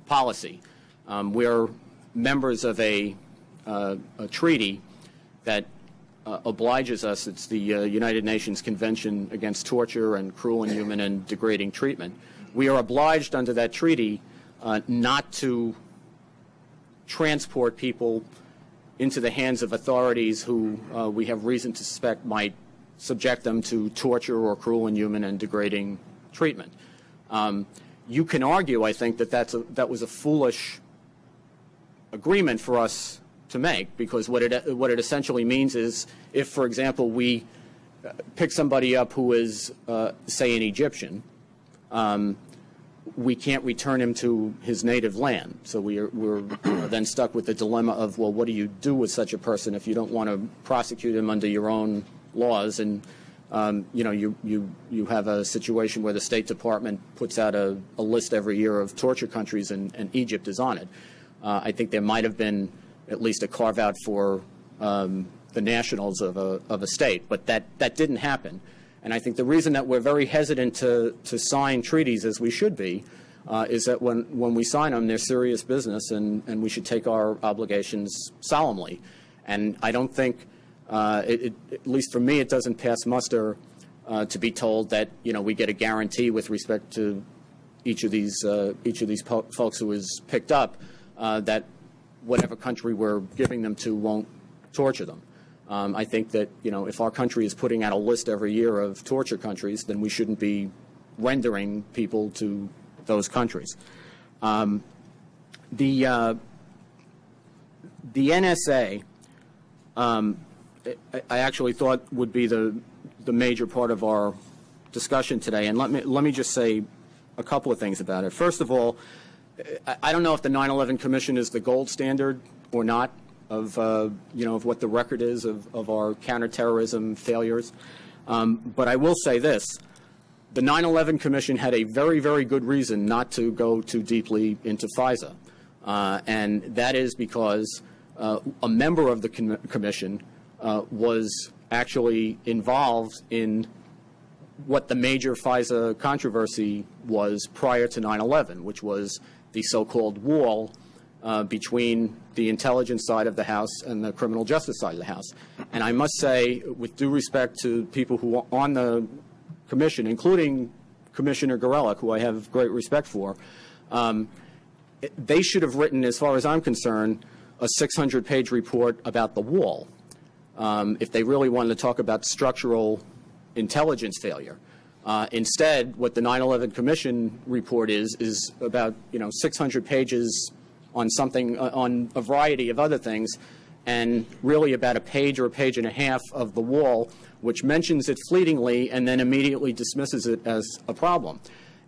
policy. Um, we're members of a, uh, a treaty that uh, obliges us. It's the uh, United Nations Convention Against Torture and Cruel, Inhuman, and Degrading Treatment. We are obliged under that treaty uh, not to transport people into the hands of authorities who uh, we have reason to suspect might subject them to torture or cruel, inhuman, and degrading treatment. Um, you can argue, I think, that that's a, that was a foolish agreement for us to make, because what it, what it essentially means is if, for example, we pick somebody up who is, uh, say, an Egyptian, um, we can't return him to his native land. So we are, we're then stuck with the dilemma of, well, what do you do with such a person if you don't want to prosecute him under your own laws? And, um, you know, you, you, you have a situation where the State Department puts out a, a list every year of torture countries, and, and Egypt is on it. Uh, I think there might have been at least a carve-out for um, the nationals of a, of a state, but that, that didn't happen. And I think the reason that we're very hesitant to, to sign treaties, as we should be, uh, is that when, when we sign them, they're serious business, and, and we should take our obligations solemnly. And I don't think, uh, it, it, at least for me, it doesn't pass muster uh, to be told that, you know, we get a guarantee with respect to each of these, uh, each of these po folks who is picked up, uh, that whatever country we're giving them to won't torture them. Um, I think that, you know, if our country is putting out a list every year of torture countries, then we shouldn't be rendering people to those countries. Um, the, uh, the N S A, um, I, I actually thought would be the, the major part of our discussion today, and let me, let me just say a couple of things about it. First of all, I, I don't know if the nine eleven Commission is the gold standard or not, of, uh, you know, of what the record is of, of our counterterrorism failures. Um, but I will say this. The nine eleven Commission had a very, very good reason not to go too deeply into FISA. Uh, and that is because uh, a member of the com Commission uh, was actually involved in what the major FISA controversy was prior to nine eleven, which was the so-called wall Uh, between the intelligence side of the House and the criminal justice side of the House. And I must say, with due respect to people who are on the Commission, including Commissioner Gorelick, who I have great respect for, um, they should have written, as far as I'm concerned, a six hundred page report about the wall um, if they really wanted to talk about structural intelligence failure. Uh, instead, what the nine eleven Commission report is, is about, you know, six hundred pages on something, uh, on a variety of other things, and really about a page or a page and a half of the wall, which mentions it fleetingly and then immediately dismisses it as a problem.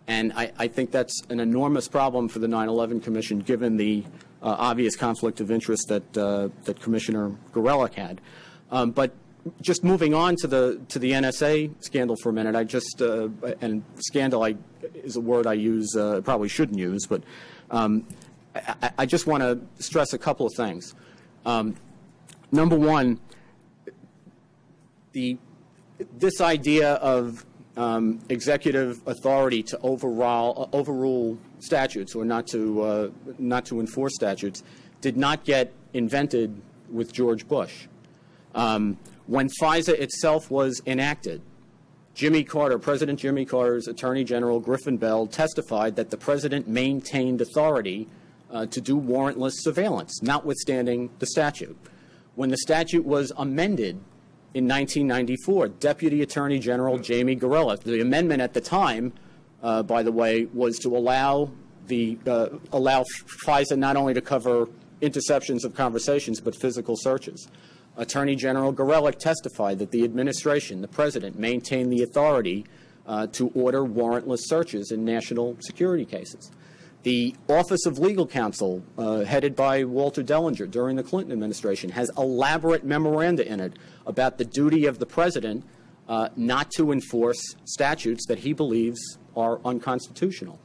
And I, I think that's an enormous problem for the nine eleven Commission, given the uh, obvious conflict of interest that, uh, that Commissioner Gorelick had. Um, but just moving on to the to the N S A scandal for a minute, I just uh, and scandal I, is a word I use uh, probably shouldn't use, but um, I, I just want to stress a couple of things. Um, number one, the this idea of um, executive authority to overrule, uh, overrule statutes or not to uh, not to enforce statutes did not get invented with George Bush. Um, When FISA itself was enacted, Jimmy Carter, President Jimmy Carter's Attorney General Griffin Bell testified that the president maintained authority uh, to do warrantless surveillance, notwithstanding the statute. When the statute was amended in nineteen ninety-four, Deputy Attorney General Jamie Gorelick, the amendment at the time, uh, by the way, was to allow the uh, allow FISA not only to cover interceptions of conversations but physical searches. Attorney General Gorelick testified that the administration, the president, maintained the authority uh, to order warrantless searches in national security cases. The Office of Legal Counsel, uh, headed by Walter Dellinger during the Clinton administration, has elaborate memoranda in it about the duty of the president uh, not to enforce statutes that he believes are unconstitutional.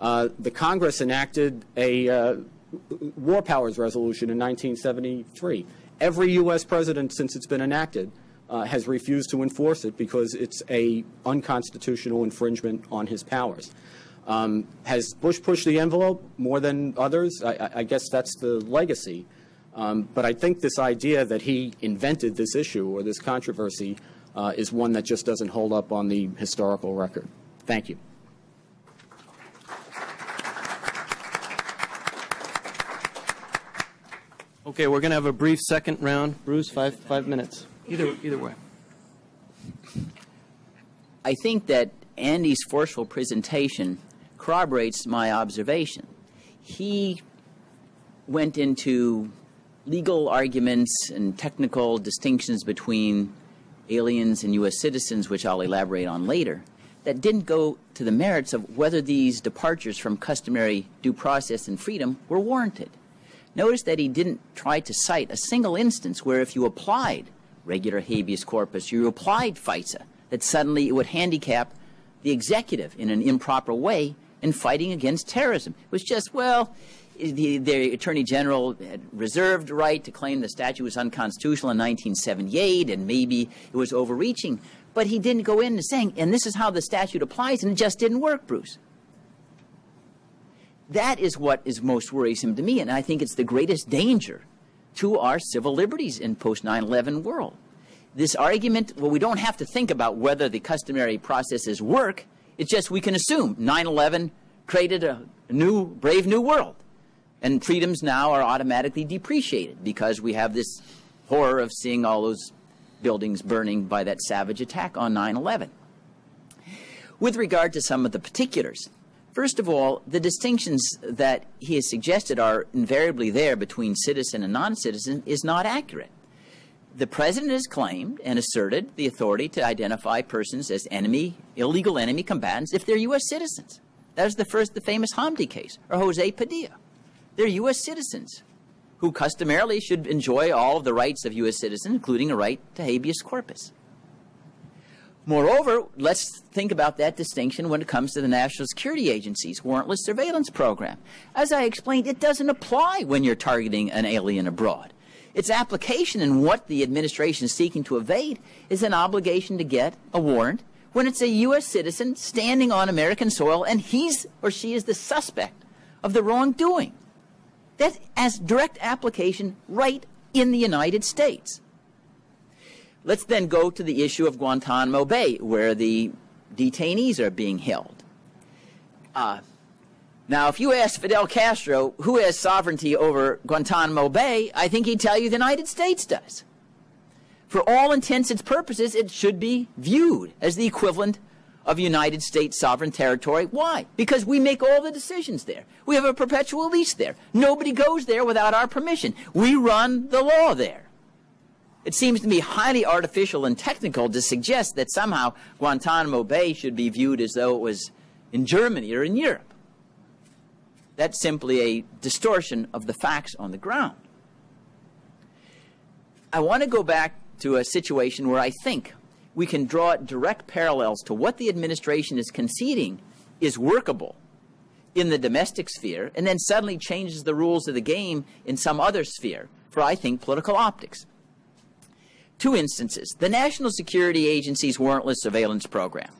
Uh, the Congress enacted a uh, War Powers Resolution in nineteen seventy-three. Every U S president since it's been enacted uh, has refused to enforce it because it's an unconstitutional infringement on his powers. Um, has Bush pushed the envelope more than others? I, I guess that's the legacy. Um, but I think this idea that he invented this issue or this controversy uh, is one that just doesn't hold up on the historical record. Thank you. Okay, we're going to have a brief second round. Bruce, five five minutes. Either either way. I think that Andy's forceful presentation corroborates my observation. He went into legal arguments and technical distinctions between aliens and U S citizens, which I'll elaborate on later, that didn't go to the merits of whether these departures from customary due process and freedom were warranted. Notice that he didn't try to cite a single instance where if you applied regular habeas corpus, you applied FISA, that suddenly it would handicap the executive in an improper way in fighting against terrorism. It was just, well, the, the Attorney General had reserved the right to claim the statute was unconstitutional in nineteen seventy-eight, and maybe it was overreaching. But he didn't go in and saying, and this is how the statute applies, and it just didn't work, Bruce. That is what is most worrisome to me, and I think it's the greatest danger to our civil liberties in post nine eleven world. This argument, well, we don't have to think about whether the customary processes work. It's just we can assume nine eleven created a new, brave new world, and freedoms now are automatically depreciated because we have this horror of seeing all those buildings burning by that savage attack on nine eleven. With regard to some of the particulars, first of all, the distinctions that he has suggested are invariably there between citizen and non-citizen is not accurate. The president has claimed and asserted the authority to identify persons as enemy, illegal enemy combatants if they're U S citizens. That is the first, the famous Hamdi case, or Jose Padilla. They're U S citizens who customarily should enjoy all of the rights of U S citizens, including a right to habeas corpus. Moreover, let's think about that distinction when it comes to the National Security Agency's warrantless surveillance program. As I explained, it doesn't apply when you're targeting an alien abroad. Its application and what the administration is seeking to evade is an obligation to get a warrant when it's a U S citizen standing on American soil and he's or she is the suspect of the wrongdoing. That has direct application right in the United States. Let's then go to the issue of Guantanamo Bay, where the detainees are being held. Uh, Now, if you ask Fidel Castro who has sovereignty over Guantanamo Bay, I think he'd tell you the United States does. For all intents and purposes, it should be viewed as the equivalent of United States sovereign territory. Why? Because we make all the decisions there. We have a perpetual lease there. Nobody goes there without our permission. We run the law there. It seems to me highly artificial and technical to suggest that somehow Guantanamo Bay should be viewed as though it was in Germany or in Europe. That's simply a distortion of the facts on the ground. I want to go back to a situation where I think we can draw direct parallels to what the administration is conceding is workable in the domestic sphere and then suddenly changes the rules of the game in some other sphere for, I think, political optics. Two instances. The National Security Agency's warrantless surveillance program.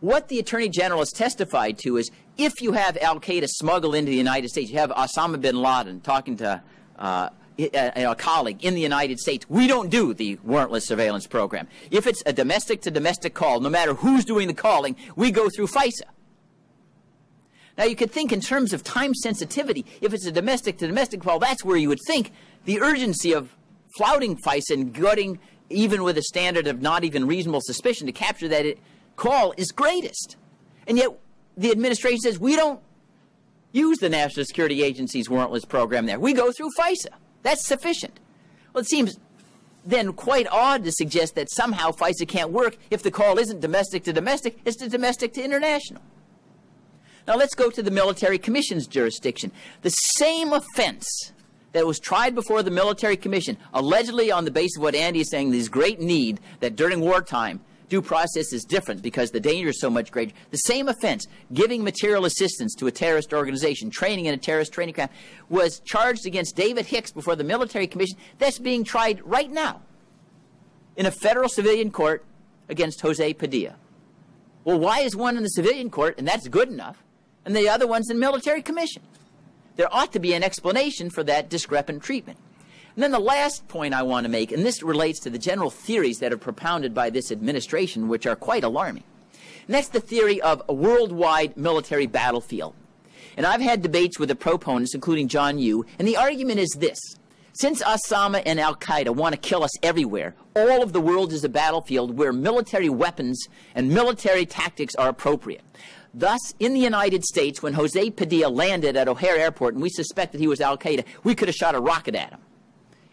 What the Attorney General has testified to is if you have Al-Qaeda smuggled into the United States, you have Osama bin Laden talking to uh, A, a colleague in the United States, we don't do the warrantless surveillance program. If it's a domestic-to-domestic call, no matter who's doing the calling, we go through FISA. Now, you could think in terms of time sensitivity. If it's a domestic-to-domestic call, that's where you would think the urgency of flouting FISA and gutting, even with a standard of not even reasonable suspicion, to capture that call is greatest. And yet the administration says we don't use the National Security Agency's warrantless program there. We go through FISA. That's sufficient. Well, it seems then quite odd to suggest that somehow FISA can't work if the call isn't domestic to domestic, it's to domestic to international. Now let's go to the military commission's jurisdiction. The same offense that was tried before the military commission, allegedly on the basis of what Andy is saying, this great need that during wartime due process is different because the danger is so much greater. The same offense, giving material assistance to a terrorist organization, training in a terrorist training camp, was charged against David Hicks before the military commission. That's being tried right now in a federal civilian court against Jose Padilla. Well, why is one in the civilian court, and that's good enough, and the other one's in military commission? There ought to be an explanation for that discrepant treatment. And then the last point I want to make, and this relates to the general theories that are propounded by this administration, which are quite alarming. And that's the theory of a worldwide military battlefield. And I've had debates with the proponents, including John Yoo, and the argument is this. Since Osama and Al-Qaeda want to kill us everywhere, all of the world is a battlefield where military weapons and military tactics are appropriate. Thus, in the United States, when Jose Padilla landed at O'Hare Airport and we suspected he was Al-Qaeda, we could have shot a rocket at him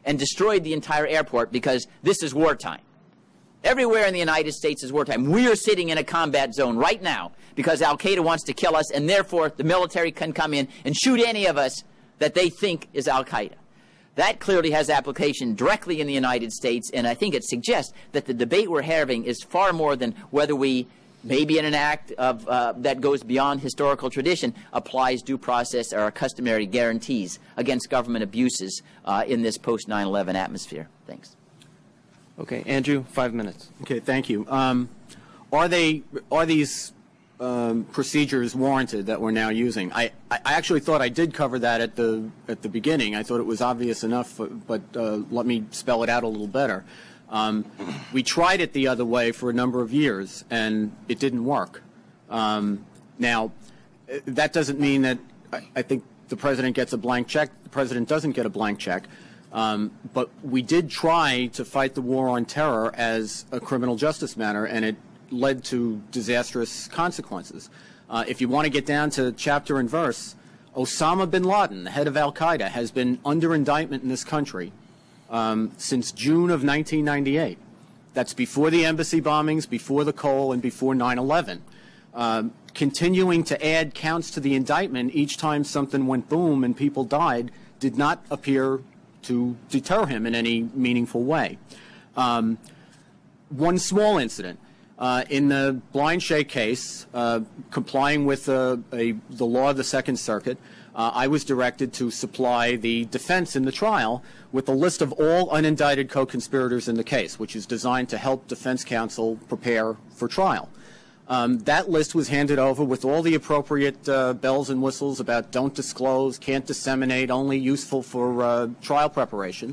and destroyed the entire airport because this is wartime. Everywhere in the United States is wartime. We are sitting in a combat zone right now because Al-Qaeda wants to kill us, and therefore the military can come in and shoot any of us that they think is Al-Qaeda. That clearly has application directly in the United States, and I think it suggests that the debate we're having is far more than whether we, maybe in an act of, uh, that goes beyond historical tradition, applies due process or customary guarantees against government abuses uh, in this post nine eleven atmosphere. Thanks. Okay, Andrew, five minutes. Okay, thank you. Um, are they are these um, procedures warranted that we're now using? I, I actually thought I did cover that at the at the beginning. I thought it was obvious enough, but uh, let me spell it out a little better. Um, we tried it the other way for a number of years, and it didn't work. Um, now, that doesn't mean that I, I think the president gets a blank check. The president doesn't get a blank check. Um, but we did try to fight the war on terror as a criminal justice matter, and it led to disastrous consequences. Uh, if you want to get down to chapter and verse, Osama bin Laden, the head of Al-Qaeda, has been under indictment in this country Um, since June of nineteen ninety-eight. That's before the embassy bombings, before the coal, and before nine eleven. Um, continuing to add counts to the indictment each time something went boom and people died did not appear to deter him in any meaningful way. Um, one small incident. Uh, in the Blind Shea case, uh, complying with uh, a, the law of the Second Circuit, Uh, I was directed to supply the defense in the trial with a list of all unindicted co-conspirators in the case, which is designed to help defense counsel prepare for trial. Um, that list was handed over with all the appropriate uh, bells and whistles about don't disclose, can't disseminate, only useful for uh, trial preparation.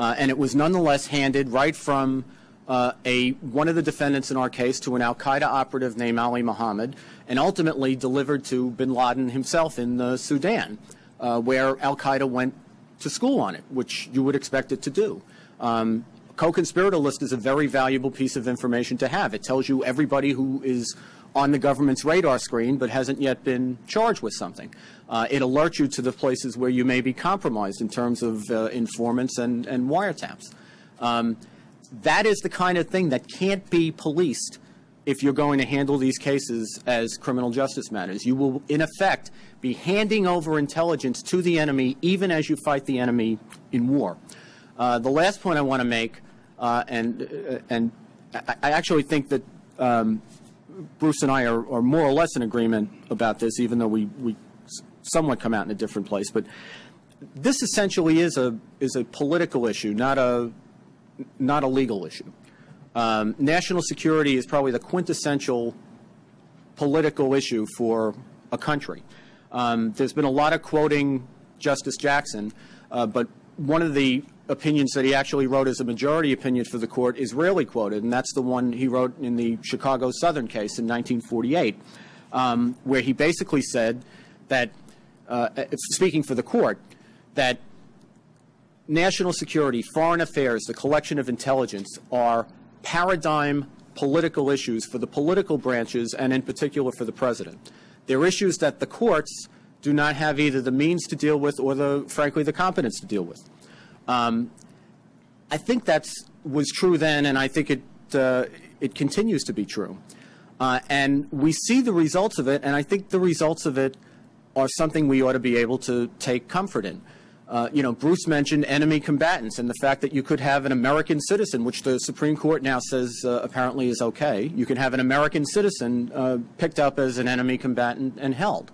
Uh, and it was nonetheless handed right from uh, a one of the defendants in our case to an Al-Qaeda operative named Ali Muhammad, and ultimately delivered to bin Laden himself in the Sudan, uh, where Al-Qaeda went to school on it, which you would expect it to do. Um, co-conspirator list is a very valuable piece of information to have. It tells you everybody who is on the government's radar screen but hasn't yet been charged with something. Uh, it alerts you to the places where you may be compromised in terms of uh, informants and, and wiretaps. Um, that is the kind of thing that can't be policed if you're going to handle these cases as criminal justice matters. You will, in effect, be handing over intelligence to the enemy even as you fight the enemy in war. Uh, the last point I want to make, uh, and, uh, and I, I actually think that um, Bruce and I are, are more or less in agreement about this, even though we, we somewhat come out in a different place. But this essentially is a is a political issue, not a not a legal issue. Um, national security is probably the quintessential political issue for a country. Um, there's been a lot of quoting Justice Jackson, uh, but one of the opinions that he actually wrote as a majority opinion for the court is rarely quoted, and that's the one he wrote in the Chicago Southern case in nineteen forty-eight, um, where he basically said that, uh, speaking for the court, that national security, foreign affairs, the collection of intelligence are paradigm political issues for the political branches and in particular for the president. They're issues that the courts do not have either the means to deal with or, the, frankly, the competence to deal with. Um, I think that was true then, and I think it, uh, it continues to be true. Uh, and we see the results of it, and I think the results of it are something we ought to be able to take comfort in. Uh, you know, Bruce mentioned enemy combatants and the fact that you could have an American citizen, which the Supreme Court now says uh, apparently is okay. You can have an American citizen uh, picked up as an enemy combatant and held.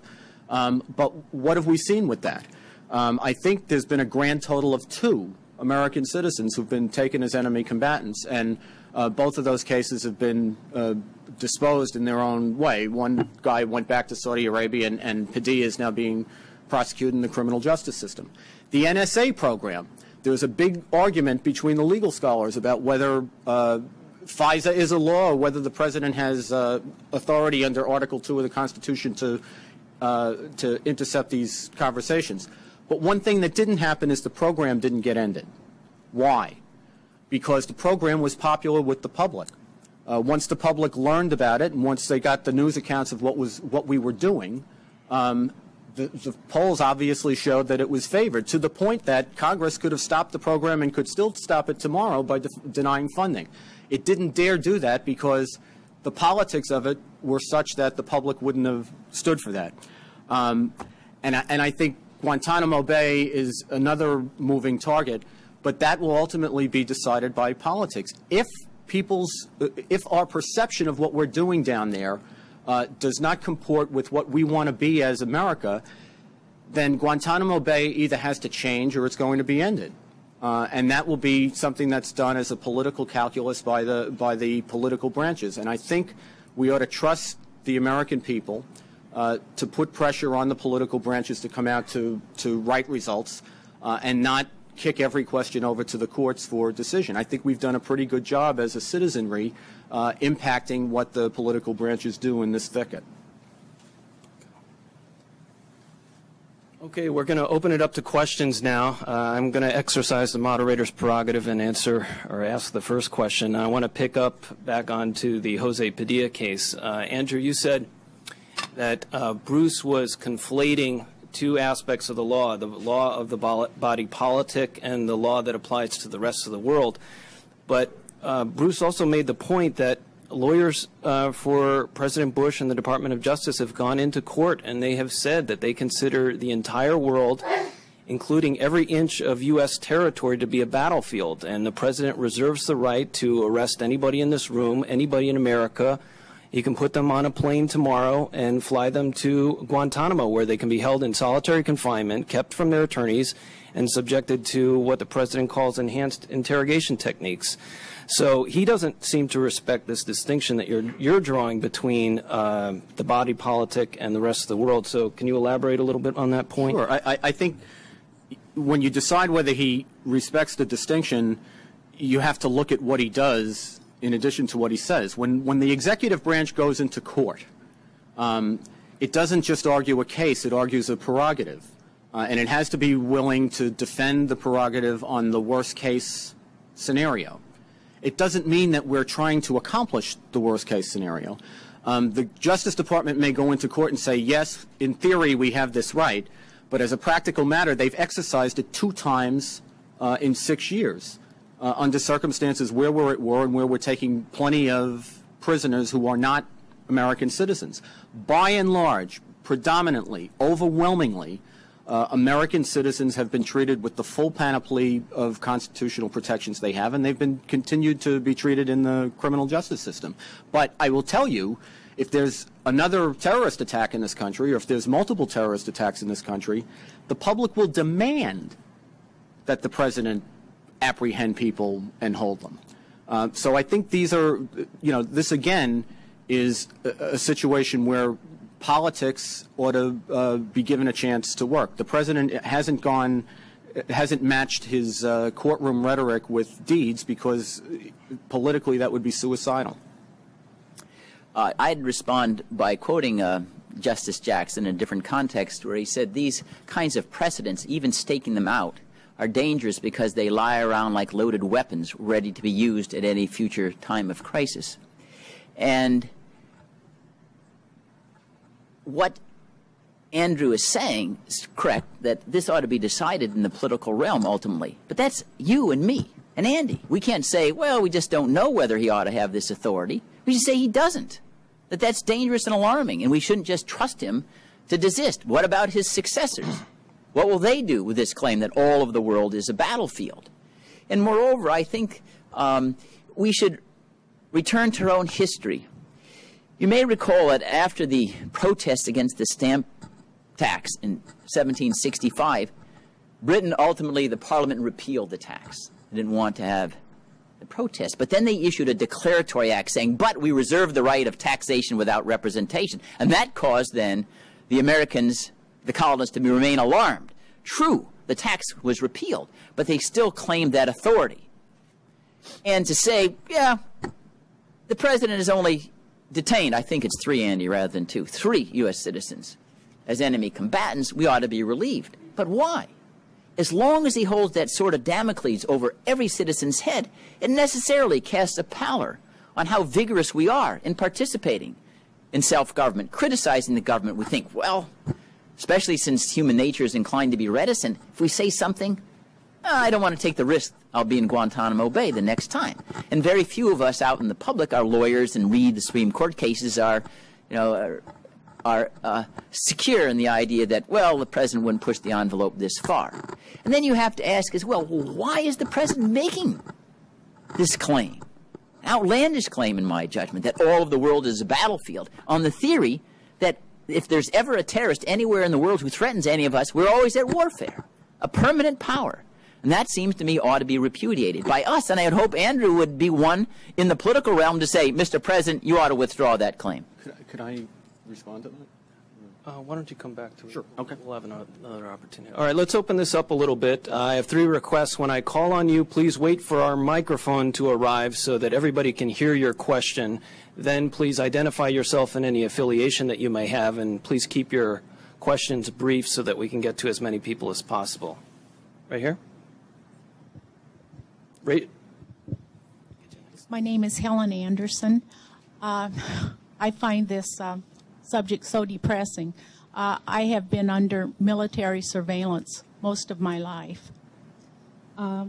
Um, but what have we seen with that? Um, I think there's been a grand total of two American citizens who've been taken as enemy combatants, and uh, both of those cases have been uh, disposed in their own way. One guy went back to Saudi Arabia, and, and Padilla is now being prosecuted in the criminal justice system. The N S A program, there's a big argument between the legal scholars about whether uh, FISA is a law or whether the president has uh, authority under Article two of the Constitution to, uh, to intercept these conversations. But one thing that didn't happen is the program didn't get ended. Why? Because the program was popular with the public. Uh, once the public learned about it and once they got the news accounts of what was what we were doing, um, the, the polls obviously showed that it was favored, to the point that Congress could have stopped the program and could still stop it tomorrow by de denying funding. It didn't dare do that because the politics of it were such that the public wouldn't have stood for that. Um, and, I, and I think Guantanamo Bay is another moving target, but that will ultimately be decided by politics. If people's, if our perception of what we're doing down there uh, does not comport with what we want to be as America, then Guantanamo Bay either has to change or it's going to be ended, uh, and that will be something that's done as a political calculus by the by the political branches. And I think we ought to trust the American people Uh, to put pressure on the political branches to come out to, to right results uh, and not kick every question over to the courts for decision. I think we've done a pretty good job as a citizenry uh, impacting what the political branches do in this thicket. Okay, we're going to open it up to questions now. Uh, I'm going to exercise the moderator's prerogative and answer or ask the first question. I want to pick up back onto the Jose Padilla case. Uh, Andrew, you said that uh, Bruce was conflating two aspects of the law, the law of the body politic and the law that applies to the rest of the world. But uh, Bruce also made the point that lawyers uh, for President Bush and the Department of Justice have gone into court and they have said that they consider the entire world, including every inch of U S territory, to be a battlefield. And the president reserves the right to arrest anybody in this room, anybody in America. He can put them on a plane tomorrow and fly them to Guantanamo, where they can be held in solitary confinement, kept from their attorneys, and subjected to what the president calls enhanced interrogation techniques. So he doesn't seem to respect this distinction that you're, you're drawing between uh, the body politic and the rest of the world. So can you elaborate a little bit on that point? Sure. I, I think when you decide whether he respects the distinction, you have to look at what he does in addition to what he says. When, when the executive branch goes into court, um, it doesn't just argue a case, it argues a prerogative. Uh, and it has to be willing to defend the prerogative on the worst case scenario. It doesn't mean that we're trying to accomplish the worst case scenario. Um, the Justice Department may go into court and say, yes, in theory we have this right, but as a practical matter, they've exercised it two times uh, in six years uh, under circumstances where we're at war and where we're taking plenty of prisoners who are not American citizens. By and large, predominantly, overwhelmingly, Uh, American citizens have been treated with the full panoply of constitutional protections they have, and they've been continued to be treated in the criminal justice system. But I will tell you, if there's another terrorist attack in this country, or if there's multiple terrorist attacks in this country, the public will demand that the president apprehend people and hold them. Uh, so I think these are, you know, this again is a, a situation where politics ought to uh, be given a chance to work. The president hasn't gone, hasn't matched his uh, courtroom rhetoric with deeds, because politically that would be suicidal. Uh, I'd respond by quoting uh, Justice Jackson in a different context, where he said these kinds of precedents, even staking them out, are dangerous because they lie around like loaded weapons ready to be used at any future time of crisis. And what Andrew is saying is correct, that this ought to be decided in the political realm ultimately. But that's you and me and Andy. We can't say, well, we just don't know whether he ought to have this authority. We should say he doesn't, that that's dangerous and alarming, and we shouldn't just trust him to desist. What about his successors? What will they do with this claim that all of the world is a battlefield? And moreover, I think um, we should return to our own history. You may recall that after the protest against the stamp tax in seventeen sixty-five, Britain, ultimately the Parliament repealed the tax. They didn't want to have the protest. But then they issued a declaratory act saying, but we reserve the right of taxation without representation. And that caused then the Americans, the colonists, to remain alarmed. True, the tax was repealed, but they still claimed that authority. And to say, yeah, the president is only detained, I think it's three, Andy, rather than two, three U S citizens as enemy combatants, we ought to be relieved. But why? As long as he holds that sword of Damocles over every citizen's head, it necessarily casts a pallor on how vigorous we are in participating in self-government, criticizing the government. We think, well, especially since human nature is inclined to be reticent, if we say something, oh, I don't want to take the risk I'll be in Guantanamo Bay the next time. And very few of us out in the public are lawyers and read the Supreme Court cases, are, you know, are, are uh, secure in the idea that, well, the president wouldn't push the envelope this far. And then you have to ask as well, well, why is the president making this claim? An outlandish claim, in my judgment, that all of the world is a battlefield, on the theory that if there's ever a terrorist anywhere in the world who threatens any of us, we're always at warfare, a permanent power. And that seems to me ought to be repudiated by us, and I would hope Andrew would be one in the political realm to say, Mister President, you ought to withdraw that claim. Could I, could I respond to that? Uh, why don't you come back to it? Sure. Okay. We'll have another opportunity. All right, let's open this up a little bit. Uh, I have three requests. When I call on you, please wait for our microphone to arrive so that everybody can hear your question. Then please identify yourself and any affiliation that you may have, and please keep your questions brief so that we can get to as many people as possible. Right here. Right. My name is Helen Anderson. Uh, I find this uh, subject so depressing. Uh, I have been under military surveillance most of my life. Uh,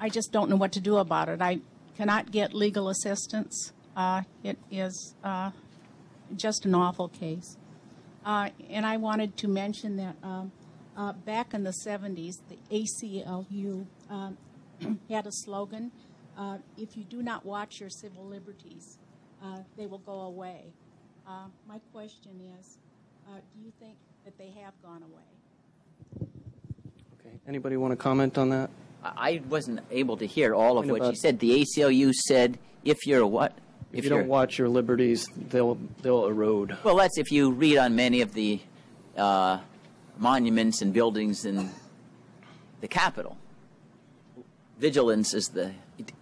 I just don't know what to do about it. I cannot get legal assistance. Uh, it is uh, just an awful case. Uh, and I wanted to mention that um, Uh, back in the seventies, the A C L U uh, had a slogan, uh, if you do not watch your civil liberties, uh, they will go away. Uh, my question is, uh, do you think that they have gone away? Okay. Anybody want to comment on that? I wasn't able to hear all of what she said. The A C L U said, if you're what? If, if you don't watch your liberties, they'll, they'll erode. Well, that's if you read on many of the Uh, monuments and buildings in the Capitol. Vigilance is the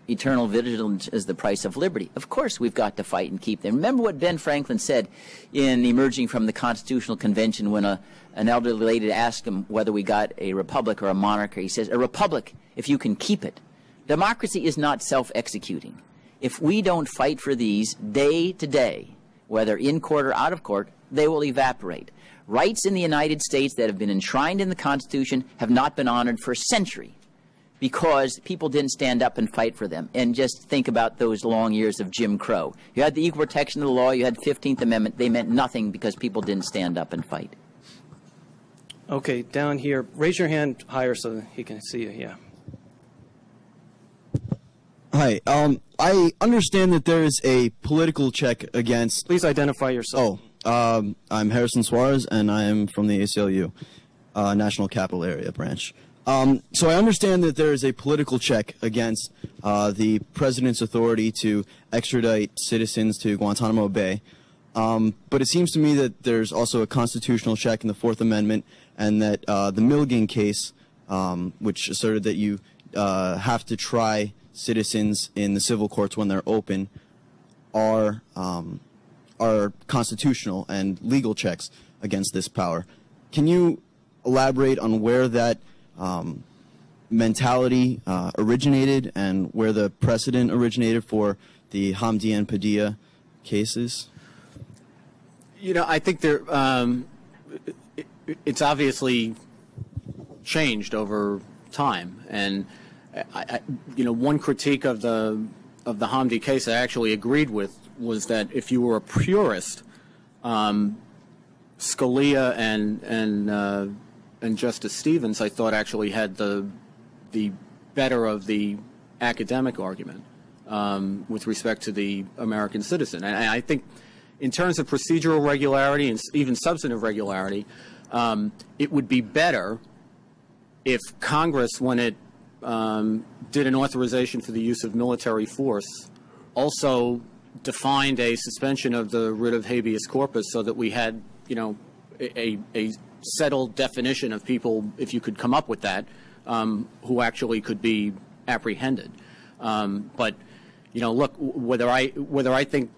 eternal vigilance is the price of liberty. Of course, we've got to fight and keep them. Remember what Ben Franklin said in emerging from the Constitutional Convention when a, an elderly lady asked him whether we got a republic or a monarchy. He says, a republic, if you can keep it. Democracy is not self-executing. If we don't fight for these day to day, whether in court or out of court, they will evaporate. Rights in the United States that have been enshrined in the Constitution have not been honored for a century, because people didn't stand up and fight for them. And just think about those long years of Jim Crow. You had the equal protection of the law, you had fifteenth Amendment. They meant nothing because people didn't stand up and fight. Okay, down here. Raise your hand higher so that he can see you. Yeah. Hi. Um, I understand that there is a political check against... Please identify yourself. Oh, um, I'm Harrison Suarez, and I am from the A C L U, uh, National Capital Area Branch. Um, so I understand that there is a political check against uh, the president's authority to extradite citizens to Guantanamo Bay, um, but it seems to me that there's also a constitutional check in the Fourth Amendment, and that uh, the Milligan case, um, which asserted that you uh, have to try citizens in the civil courts when they're open, are um, are constitutional and legal checks against this power. Can you elaborate on where that Um, mentality uh, originated and where the precedent originated for the Hamdi and Padilla cases? You know, I think there, um, it, it's obviously changed over time. And, I, I, you know, one critique of the, of the Hamdi case I actually agreed with was that if you were a purist, um, Scalia and, and uh, and Justice Stevens, I thought, actually had the the better of the academic argument um, with respect to the American citizen. And I think in terms of procedural regularity and even substantive regularity, um, it would be better if Congress, when it um, did an authorization for the use of military force, also defined a suspension of the writ of habeas corpus so that we had, you know, a, a settled definition of people, if you could come up with that, um, who actually could be apprehended. Um, but, you know, look, whether I whether I think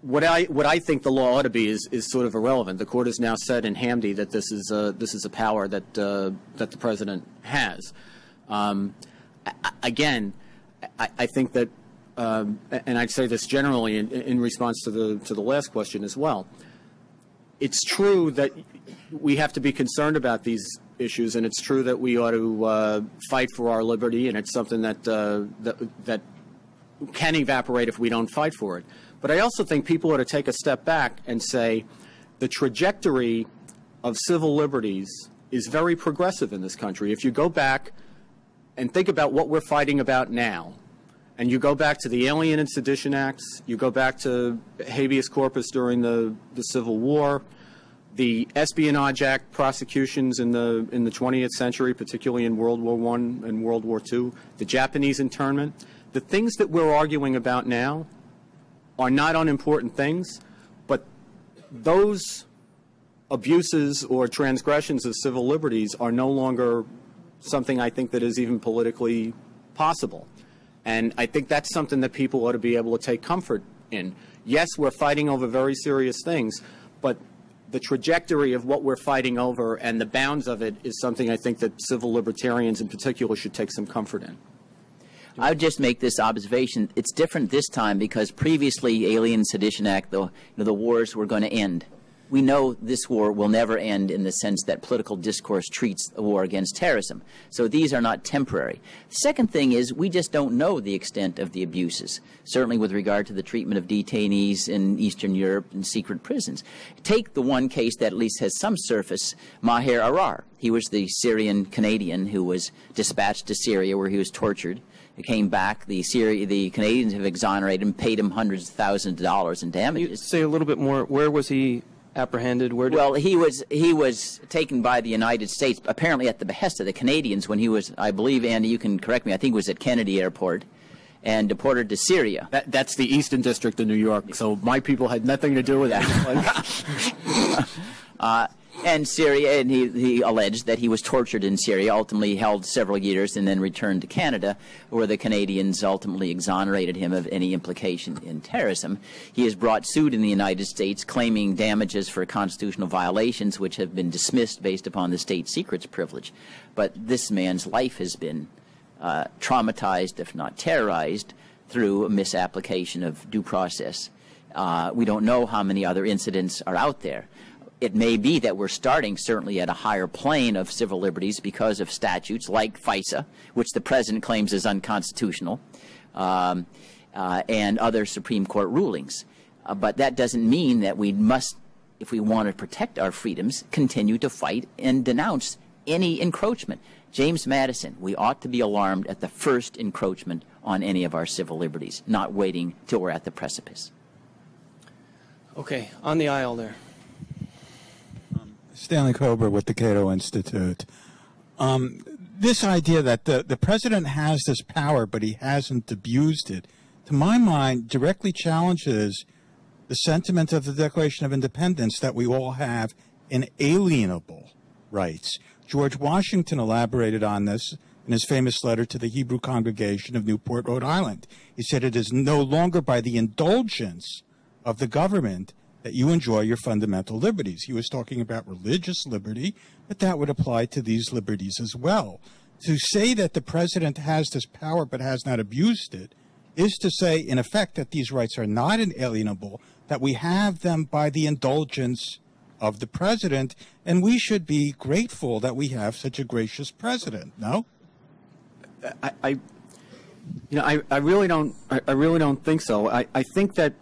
what I what I think the law ought to be is is sort of irrelevant. The court has now said in Hamdi that this is a, this is a power that uh, that the president has. Um, I, again, I, I think that, um, and I'd say this generally in, in response to the to the last question as well. It's true that we have to be concerned about these issues, and it's true that we ought to uh, fight for our liberty, and it's something that, uh, that that can evaporate if we don't fight for it. But I also think people ought to take a step back and say the trajectory of civil liberties is very progressive in this country. If you go back and think about what we're fighting about now, and you go back to the Alien and Sedition Acts, you go back to habeas corpus during the, the Civil War, the Espionage Act prosecutions in the, in the twentieth century, particularly in World War One and World War Two, the Japanese internment. The things that we're arguing about now are not unimportant things, but those abuses or transgressions of civil liberties are no longer something I think that is even politically possible. And I think that's something that people ought to be able to take comfort in. Yes, we're fighting over very serious things, but the trajectory of what we're fighting over and the bounds of it is something I think that civil libertarians in particular should take some comfort in. I would just make this observation. It's different this time because previously, Alien Sedition Act, the, you know, the wars were going to end. We know this war will never end in the sense that political discourse treats the war against terrorism. So these are not temporary. The second thing is we just don't know the extent of the abuses, certainly with regard to the treatment of detainees in Eastern Europe and secret prisons. Take the one case that at least has some surface, Maher Arar. He was the Syrian-Canadian who was dispatched to Syria where he was tortured. He came back. The Syria, the Canadians have exonerated him, paid him hundreds of thousands of dollars in damages. You say a little bit more. Where was he apprehended? Where did well, he was he was taken by the United States, apparently at the behest of the Canadians when he was, I believe, Andy, you can correct me, I think it was at Kennedy Airport, and deported to Syria. That, that's the Eastern District of New York, so my people had nothing to do with that. uh, and Syria, and he, he alleged that he was tortured in Syria, ultimately held several years and then returned to Canada, where the Canadians ultimately exonerated him of any implication in terrorism. He has brought suit in the United States claiming damages for constitutional violations which have been dismissed based upon the state secrets privilege. But this man's life has been uh, traumatized, if not terrorized, through a misapplication of due process. Uh, we don't know how many other incidents are out there. It may be that we're starting certainly at a higher plane of civil liberties because of statutes like FISA, which the president claims is unconstitutional, um, uh, and other Supreme Court rulings. Uh, but that doesn't mean that we must, if we want to protect our freedoms, continue to fight and denounce any encroachment. James Madison, we ought to be alarmed at the first encroachment on any of our civil liberties, not waiting till we're at the precipice. Okay, on the aisle there. Um, Stanley Kober with the Cato Institute. Um, this idea that the, the president has this power, but he hasn't abused it, to my mind, directly challenges the sentiment of the Declaration of Independence that we all have inalienable rights. George Washington elaborated on this in his famous letter to the Hebrew congregation of Newport, Rhode Island. He said, "It is no longer by the indulgence of the government that you enjoy your fundamental liberties." He was talking about religious liberty, but that would apply to these liberties as well. To say that the president has this power but has not abused it is to say, in effect, that these rights are not inalienable, that we have them by the indulgence of the president, and we should be grateful that we have such a gracious president, no? I, I you know, I, I really don't, I, I really don't think so. I, I think that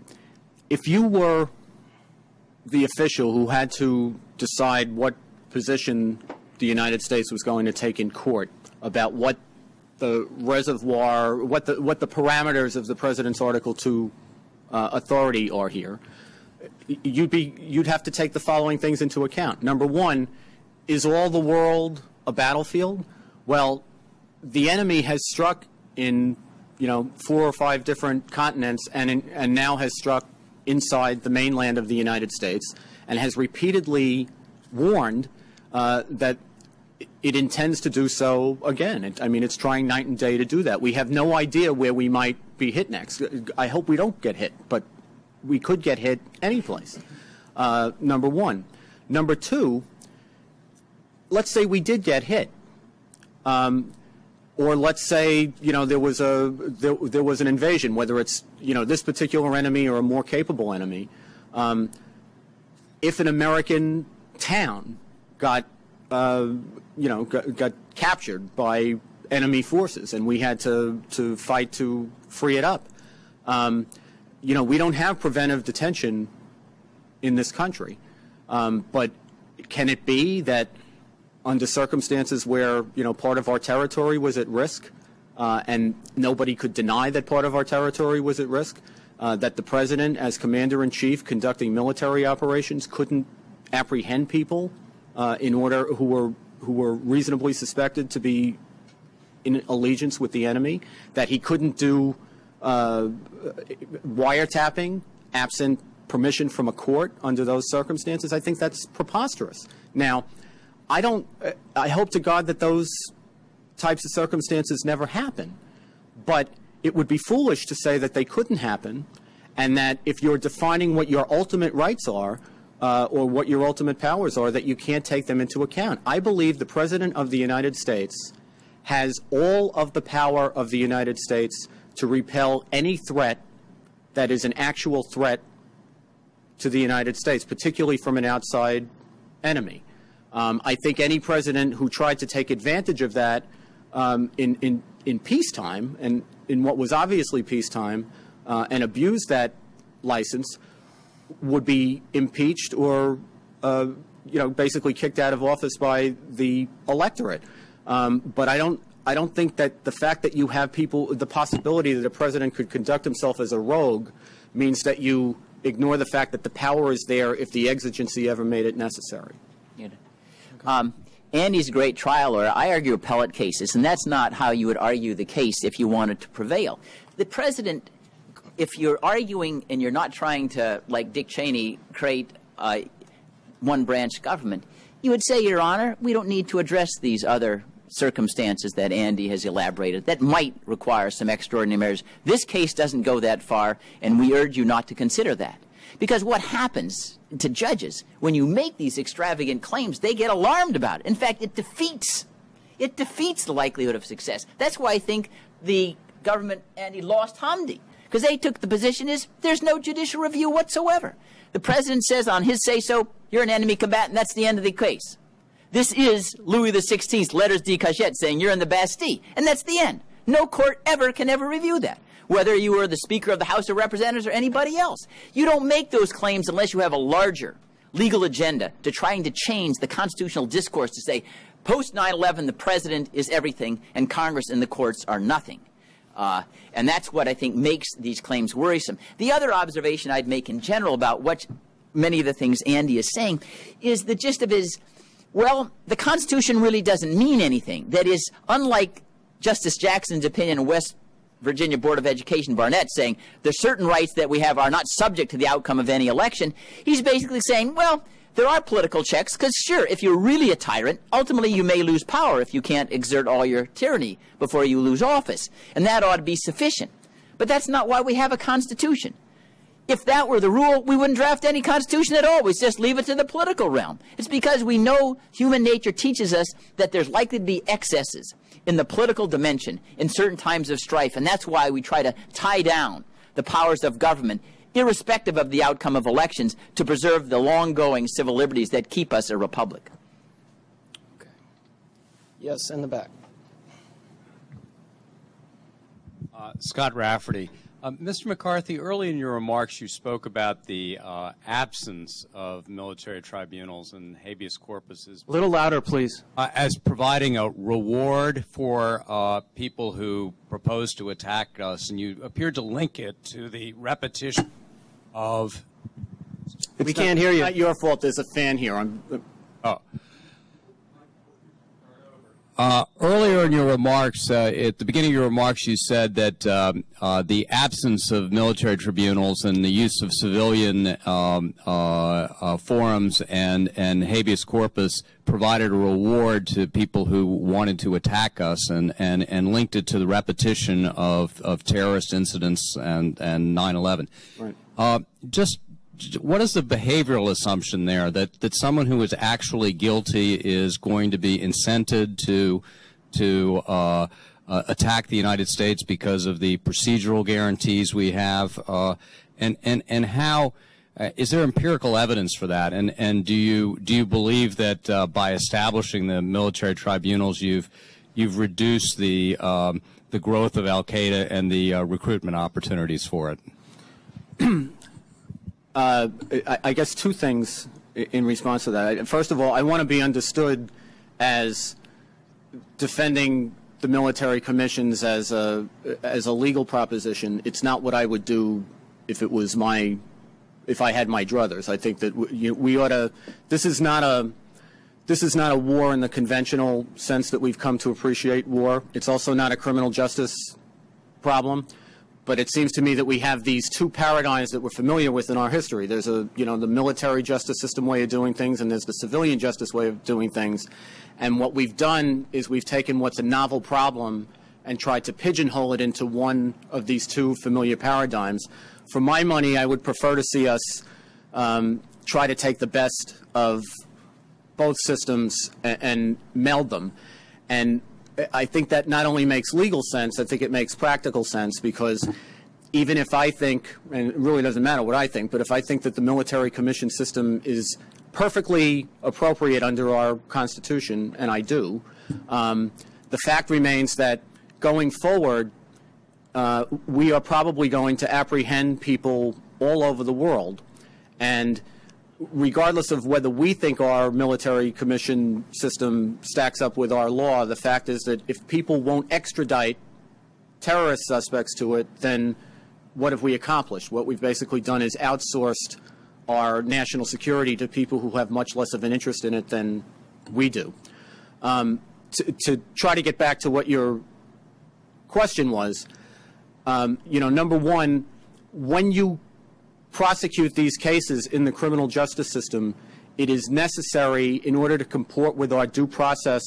if you were the official who had to decide what position the United States was going to take in court about what the reservoir, what the, what the parameters of the president's Article two uh, authority are here, you'd be, you'd have to take the following things into account. Number one, is all the world a battlefield? Well, the enemy has struck in, you know, four or five different continents, and in, and now has struck inside the mainland of the United States, and has repeatedly warned uh, that it intends to do so again. It, I mean, it's trying night and day to do that. We have no idea where we might be hit next. I hope we don't get hit, but we could get hit any place, uh, number one. Number two, let's say we did get hit. Um, Or let's say, you know, there was a there, there was an invasion, whether it's, you know, this particular enemy or a more capable enemy. Um, if an American town got, uh, you know, got, got captured by enemy forces and we had to, to fight to free it up, um, you know, we don't have preventive detention in this country. Um, but can it be that under circumstances where, you know, part of our territory was at risk, uh, and nobody could deny that part of our territory was at risk, uh, that the president, as commander-in-chief conducting military operations, couldn't apprehend people uh, in order who were who were reasonably suspected to be in allegiance with the enemy, that he couldn't do uh, wiretapping absent permission from a court under those circumstances? I think that's preposterous. Now, I don't, I hope to God that those types of circumstances never happen, but it would be foolish to say that they couldn't happen, and that if you're defining what your ultimate rights are uh, or what your ultimate powers are, that you can't take them into account. I believe the President of the United States has all of the power of the United States to repel any threat that is an actual threat to the United States, particularly from an outside enemy. Um, I think any president who tried to take advantage of that um, in, in, in peacetime and in what was obviously peacetime uh, and abused that license would be impeached or, uh, you know, basically kicked out of office by the electorate. Um, but I don't, I don't think that the fact that you have people, the possibility that a president could conduct himself as a rogue means that you ignore the fact that the power is there if the exigency ever made it necessary. Um, Andy's great trial lawyer, I argue appellate cases, and that's not how you would argue the case if you wanted to prevail. The president, if you're arguing and you're not trying to, like Dick Cheney, create uh, one branch government, you would say, Your Honor, we don't need to address these other circumstances that Andy has elaborated that might require some extraordinary measures. This case doesn't go that far, and we urge you not to consider that. Because what happens to judges when you make these extravagant claims, they get alarmed about it. In fact, it defeats, it defeats the likelihood of success. That's why I think the government, Andy, lost Hamdi, because they took the position is there's no judicial review whatsoever. The president says on his say-so, you're an enemy combatant, that's the end of the case. This is Louis the sixteenth's letters de cachette saying you're in the Bastille, and that's the end. No court ever can ever review that, whether you were the Speaker of the House of Representatives or anybody else. You don't make those claims unless you have a larger legal agenda to trying to change the constitutional discourse to say, post nine eleven, the president is everything and Congress and the courts are nothing. Uh, and that's what I think makes these claims worrisome. The other observation I'd make in general about what many of the things Andy is saying is the gist of his, well, the Constitution really doesn't mean anything. That is, unlike Justice Jackson's opinion in West Virginia Board of Education, Barnett, saying there's certain rights that we have are not subject to the outcome of any election, he's basically saying, well, there are political checks because, sure, if you're really a tyrant, ultimately you may lose power if you can't exert all your tyranny before you lose office, and that ought to be sufficient. But that's not why we have a Constitution. If that were the rule, we wouldn't draft any Constitution at all. We just leave it to the political realm. It's because we know human nature teaches us that there's likely to be excesses in the political dimension in certain times of strife, and that's why we try to tie down the powers of government, irrespective of the outcome of elections, to preserve the long-going civil liberties that keep us a republic. Okay. Yes, in the back. Uh, Scott Rafferty. Uh, Mister McCarthy, early in your remarks, you spoke about the uh, absence of military tribunals and habeas corpuses. A little louder, please. Uh, as providing a reward for uh, people who propose to attack us, and you appeared to link it to the repetition of... It's we not, can't hear you. It's not your fault. There's a fan here. I'm... Oh. Uh, earlier in your remarks, uh, at the beginning of your remarks, you said that um, uh, the absence of military tribunals and the use of civilian um, uh, uh, forums and, and habeas corpus provided a reward to people who wanted to attack us and, and, and linked it to the repetition of, of terrorist incidents and, and nine eleven. Right. Uh, just what is the behavioral assumption there, that that someone who is actually guilty is going to be incented to to uh, uh, attack the United States because of the procedural guarantees we have, uh, and and and how uh, is there empirical evidence for that? And and do you do you believe that uh, by establishing the military tribunals, you've you've reduced the um, the growth of Al-Qaeda and the uh, recruitment opportunities for it? Uh, I, I guess two things in response to that. First of all, I want to be understood as defending the military commissions as a as a legal proposition. It's not what I would do if it was my if I had my druthers. I think that we, we ought to. This is not a this is not a war in the conventional sense that we've come to appreciate war. It's also not a criminal justice problem. But it seems to me that we have these two paradigms that we're familiar with in our history. There's a, you know, the military justice system way of doing things, and there's the civilian justice way of doing things. And what we've done is we've taken what's a novel problem and tried to pigeonhole it into one of these two familiar paradigms. For my money, I would prefer to see us um, try to take the best of both systems and, and meld them. And I think that not only makes legal sense, I think it makes practical sense, because even if I think, and it really doesn't matter what I think, but if I think that the military commission system is perfectly appropriate under our Constitution, and I do, um, the fact remains that going forward, uh, we are probably going to apprehend people all over the world. And regardless of whether we think our military commission system stacks up with our law, the fact is that if people won't extradite terrorist suspects to it, then what have we accomplished? What we've basically done is outsourced our national security to people who have much less of an interest in it than we do. Um, to, to try to get back to what your question was, um, you know, number one, when you prosecute these cases in the criminal justice system, it is necessary in order to comport with our due process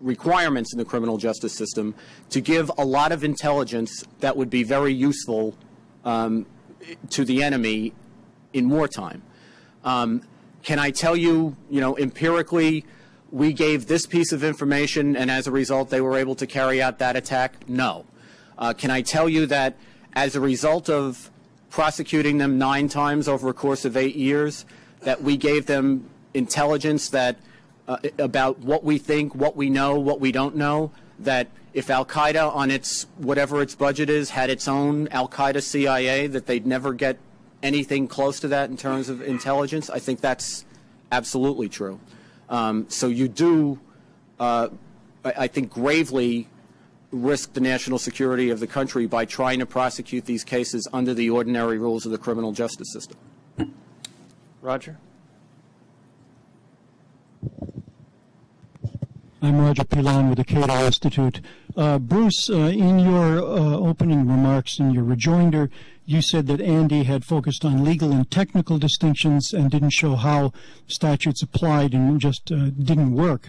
requirements in the criminal justice system to give a lot of intelligence that would be very useful um, to the enemy in wartime. Um, can I tell you, you know, empirically, we gave this piece of information and as a result they were able to carry out that attack? No. Uh, can I tell you that as a result of prosecuting them nine times over a course of eight years, that we gave them intelligence that Uh, about what we think, what we know, what we don't know, that if Al-Qaeda on its, whatever its budget is, had its own Al-Qaeda C I A, that they'd never get anything close to that in terms of intelligence? I think that's absolutely true. Um, so you do, uh, I think, gravely risk the national security of the country by trying to prosecute these cases under the ordinary rules of the criminal justice system. Roger. I'm Roger Pilon with the Cato Institute. Uh, Bruce, uh, in your uh, opening remarks, in your rejoinder, you said that Andy had focused on legal and technical distinctions and didn't show how statutes applied and just uh, didn't work.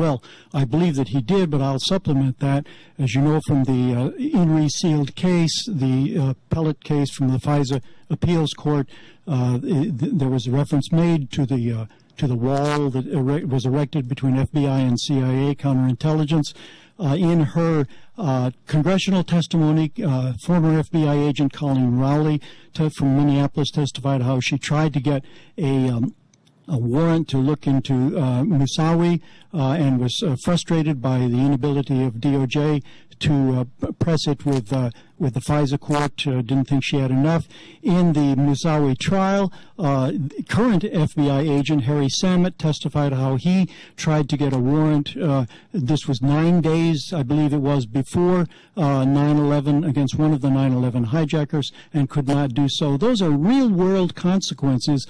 Well, I believe that he did, but I'll supplement that. As you know from the uh, in re sealed case, the uh, appellate case from the FISA appeals court, uh, it, there was a reference made to the uh, to the wall that erect, was erected between F B I and C I A counterintelligence. Uh, in her uh, congressional testimony, uh, former F B I agent Colleen Rowley from Minneapolis testified how she tried to get a, um, a warrant to look into uh, Musawi uh, and was uh, frustrated by the inability of D O J to uh, press it with uh, with the FISA court, uh, didn't think she had enough. In the Musawi trial, uh, current F B I agent Harry Samet testified how he tried to get a warrant. Uh, this was nine days, I believe it was, before nine eleven uh, against one of the nine eleven hijackers and could not do so. Those are real-world consequences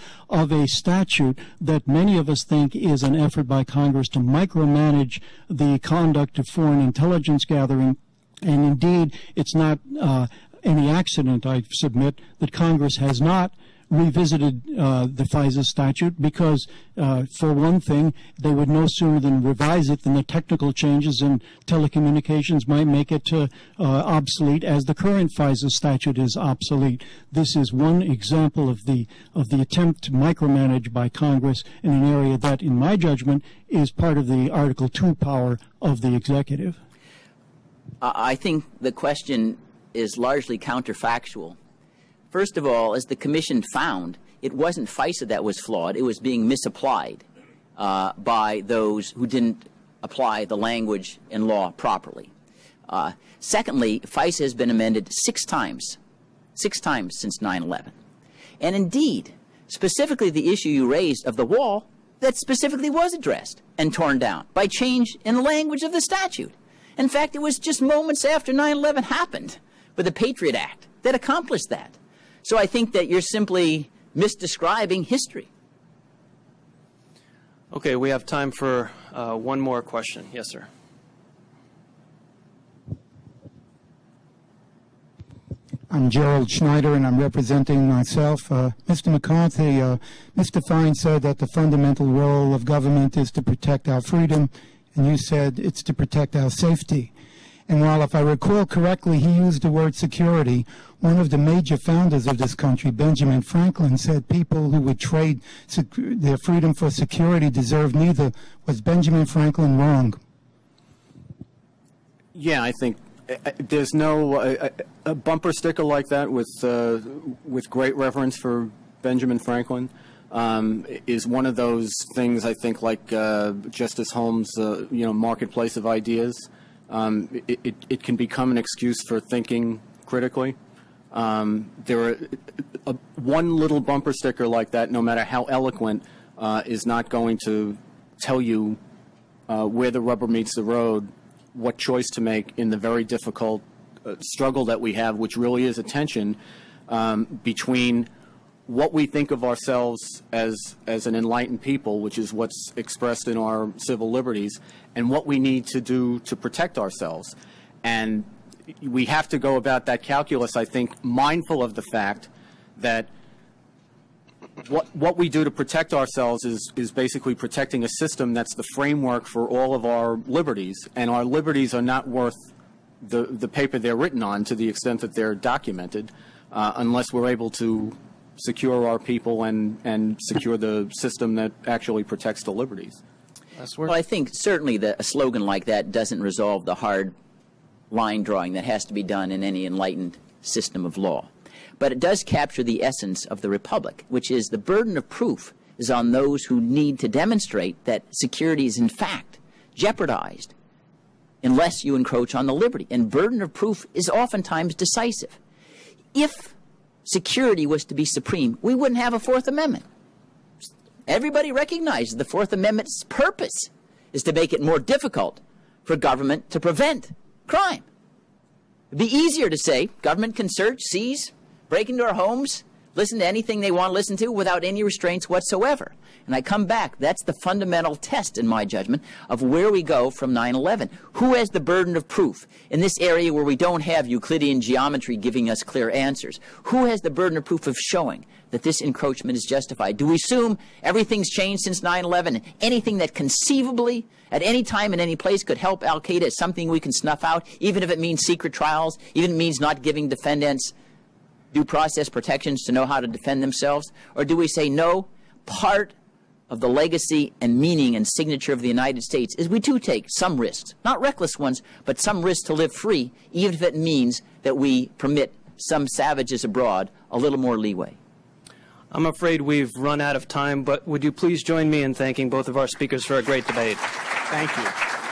of a statute that many of us think is an effort by Congress to micromanage the conduct of foreign intelligence gathering. And indeed, it's not uh, any accident, I submit, that Congress has not revisited uh, the FISA statute because, uh, for one thing, they would no sooner than revise it than the technical changes in telecommunications might make it uh, uh, obsolete, as the current FISA statute is obsolete. This is one example of the of the attempt to micromanage by Congress in an area that, in my judgment, is part of the Article two power of the executive. I think the question is largely counterfactual. First of all, as the Commission found, it wasn't FISA that was flawed. It was being misapplied uh, by those who didn't apply the language and law properly. Uh, secondly, FISA has been amended six times, six times since nine eleven. And indeed, specifically the issue you raised of the wall, that specifically was addressed and torn down by change in the language of the statute. In fact, it was just moments after nine eleven happened with the Patriot Act that accomplished that. So I think that you're simply misdescribing history. Okay, we have time for uh, one more question. Yes, sir. I'm Gerald Schneider, and I'm representing myself. Uh, Mister McCarthy, uh, Mister Fein said that the fundamental role of government is to protect our freedom. And you said it's to protect our safety. And while, if I recall correctly, he used the word security, one of the major founders of this country, Benjamin Franklin, said people who would trade their freedom for security deserve neither. Was Benjamin Franklin wrong? Yeah, I think uh, there's no uh, a bumper sticker like that with, uh, with great reverence for Benjamin Franklin. Um, is one of those things, I think, like uh, Justice Holmes' uh, you know, marketplace of ideas. Um, it, it, it can become an excuse for thinking critically. Um, there are, a, one little bumper sticker like that, no matter how eloquent, uh, is not going to tell you uh, where the rubber meets the road, what choice to make in the very difficult uh, struggle that we have, which really is a tension um, between what we think of ourselves as as an enlightened people, which is what's expressed in our civil liberties, and what we need to do to protect ourselves. And we have to go about that calculus, I think, mindful of the fact that what what we do to protect ourselves is is basically protecting a system that's the framework for all of our liberties, and our liberties are not worth the the paper they're written on to the extent that they're documented, uh, unless we're able to secure our people and and secure the system that actually protects the liberties. Well, I think certainly that a slogan like that doesn't resolve the hard line drawing that has to be done in any enlightened system of law. But it does capture the essence of the republic, which is the burden of proof is on those who need to demonstrate that security is in fact jeopardized unless you encroach on the liberty. And burden of proof is oftentimes decisive. If security was to be supreme, we wouldn't have a Fourth Amendment. Everybody recognizes the Fourth Amendment's purpose is to make it more difficult for government to prevent crime. It would be easier to say government can search, seize, break into our homes, listen to anything they want to listen to without any restraints whatsoever. And I come back, that's the fundamental test, in my judgment, of where we go from nine eleven. Who has the burden of proof in this area where we don't have Euclidean geometry giving us clear answers? Who has the burden of proof of showing that this encroachment is justified? Do we assume everything's changed since nine eleven? Anything that conceivably, at any time and any place, could help Al-Qaeda is something we can snuff out, even if it means secret trials, even if it means not giving defendants due process protections to know how to defend themselves? Or do we say, no, part of the legacy and meaning and signature of the United States is we do take some risks, not reckless ones, but some risks to live free, even if it means that we permit some savages abroad a little more leeway? I'm afraid we've run out of time, but would you please join me in thanking both of our speakers for a great debate? Thank you.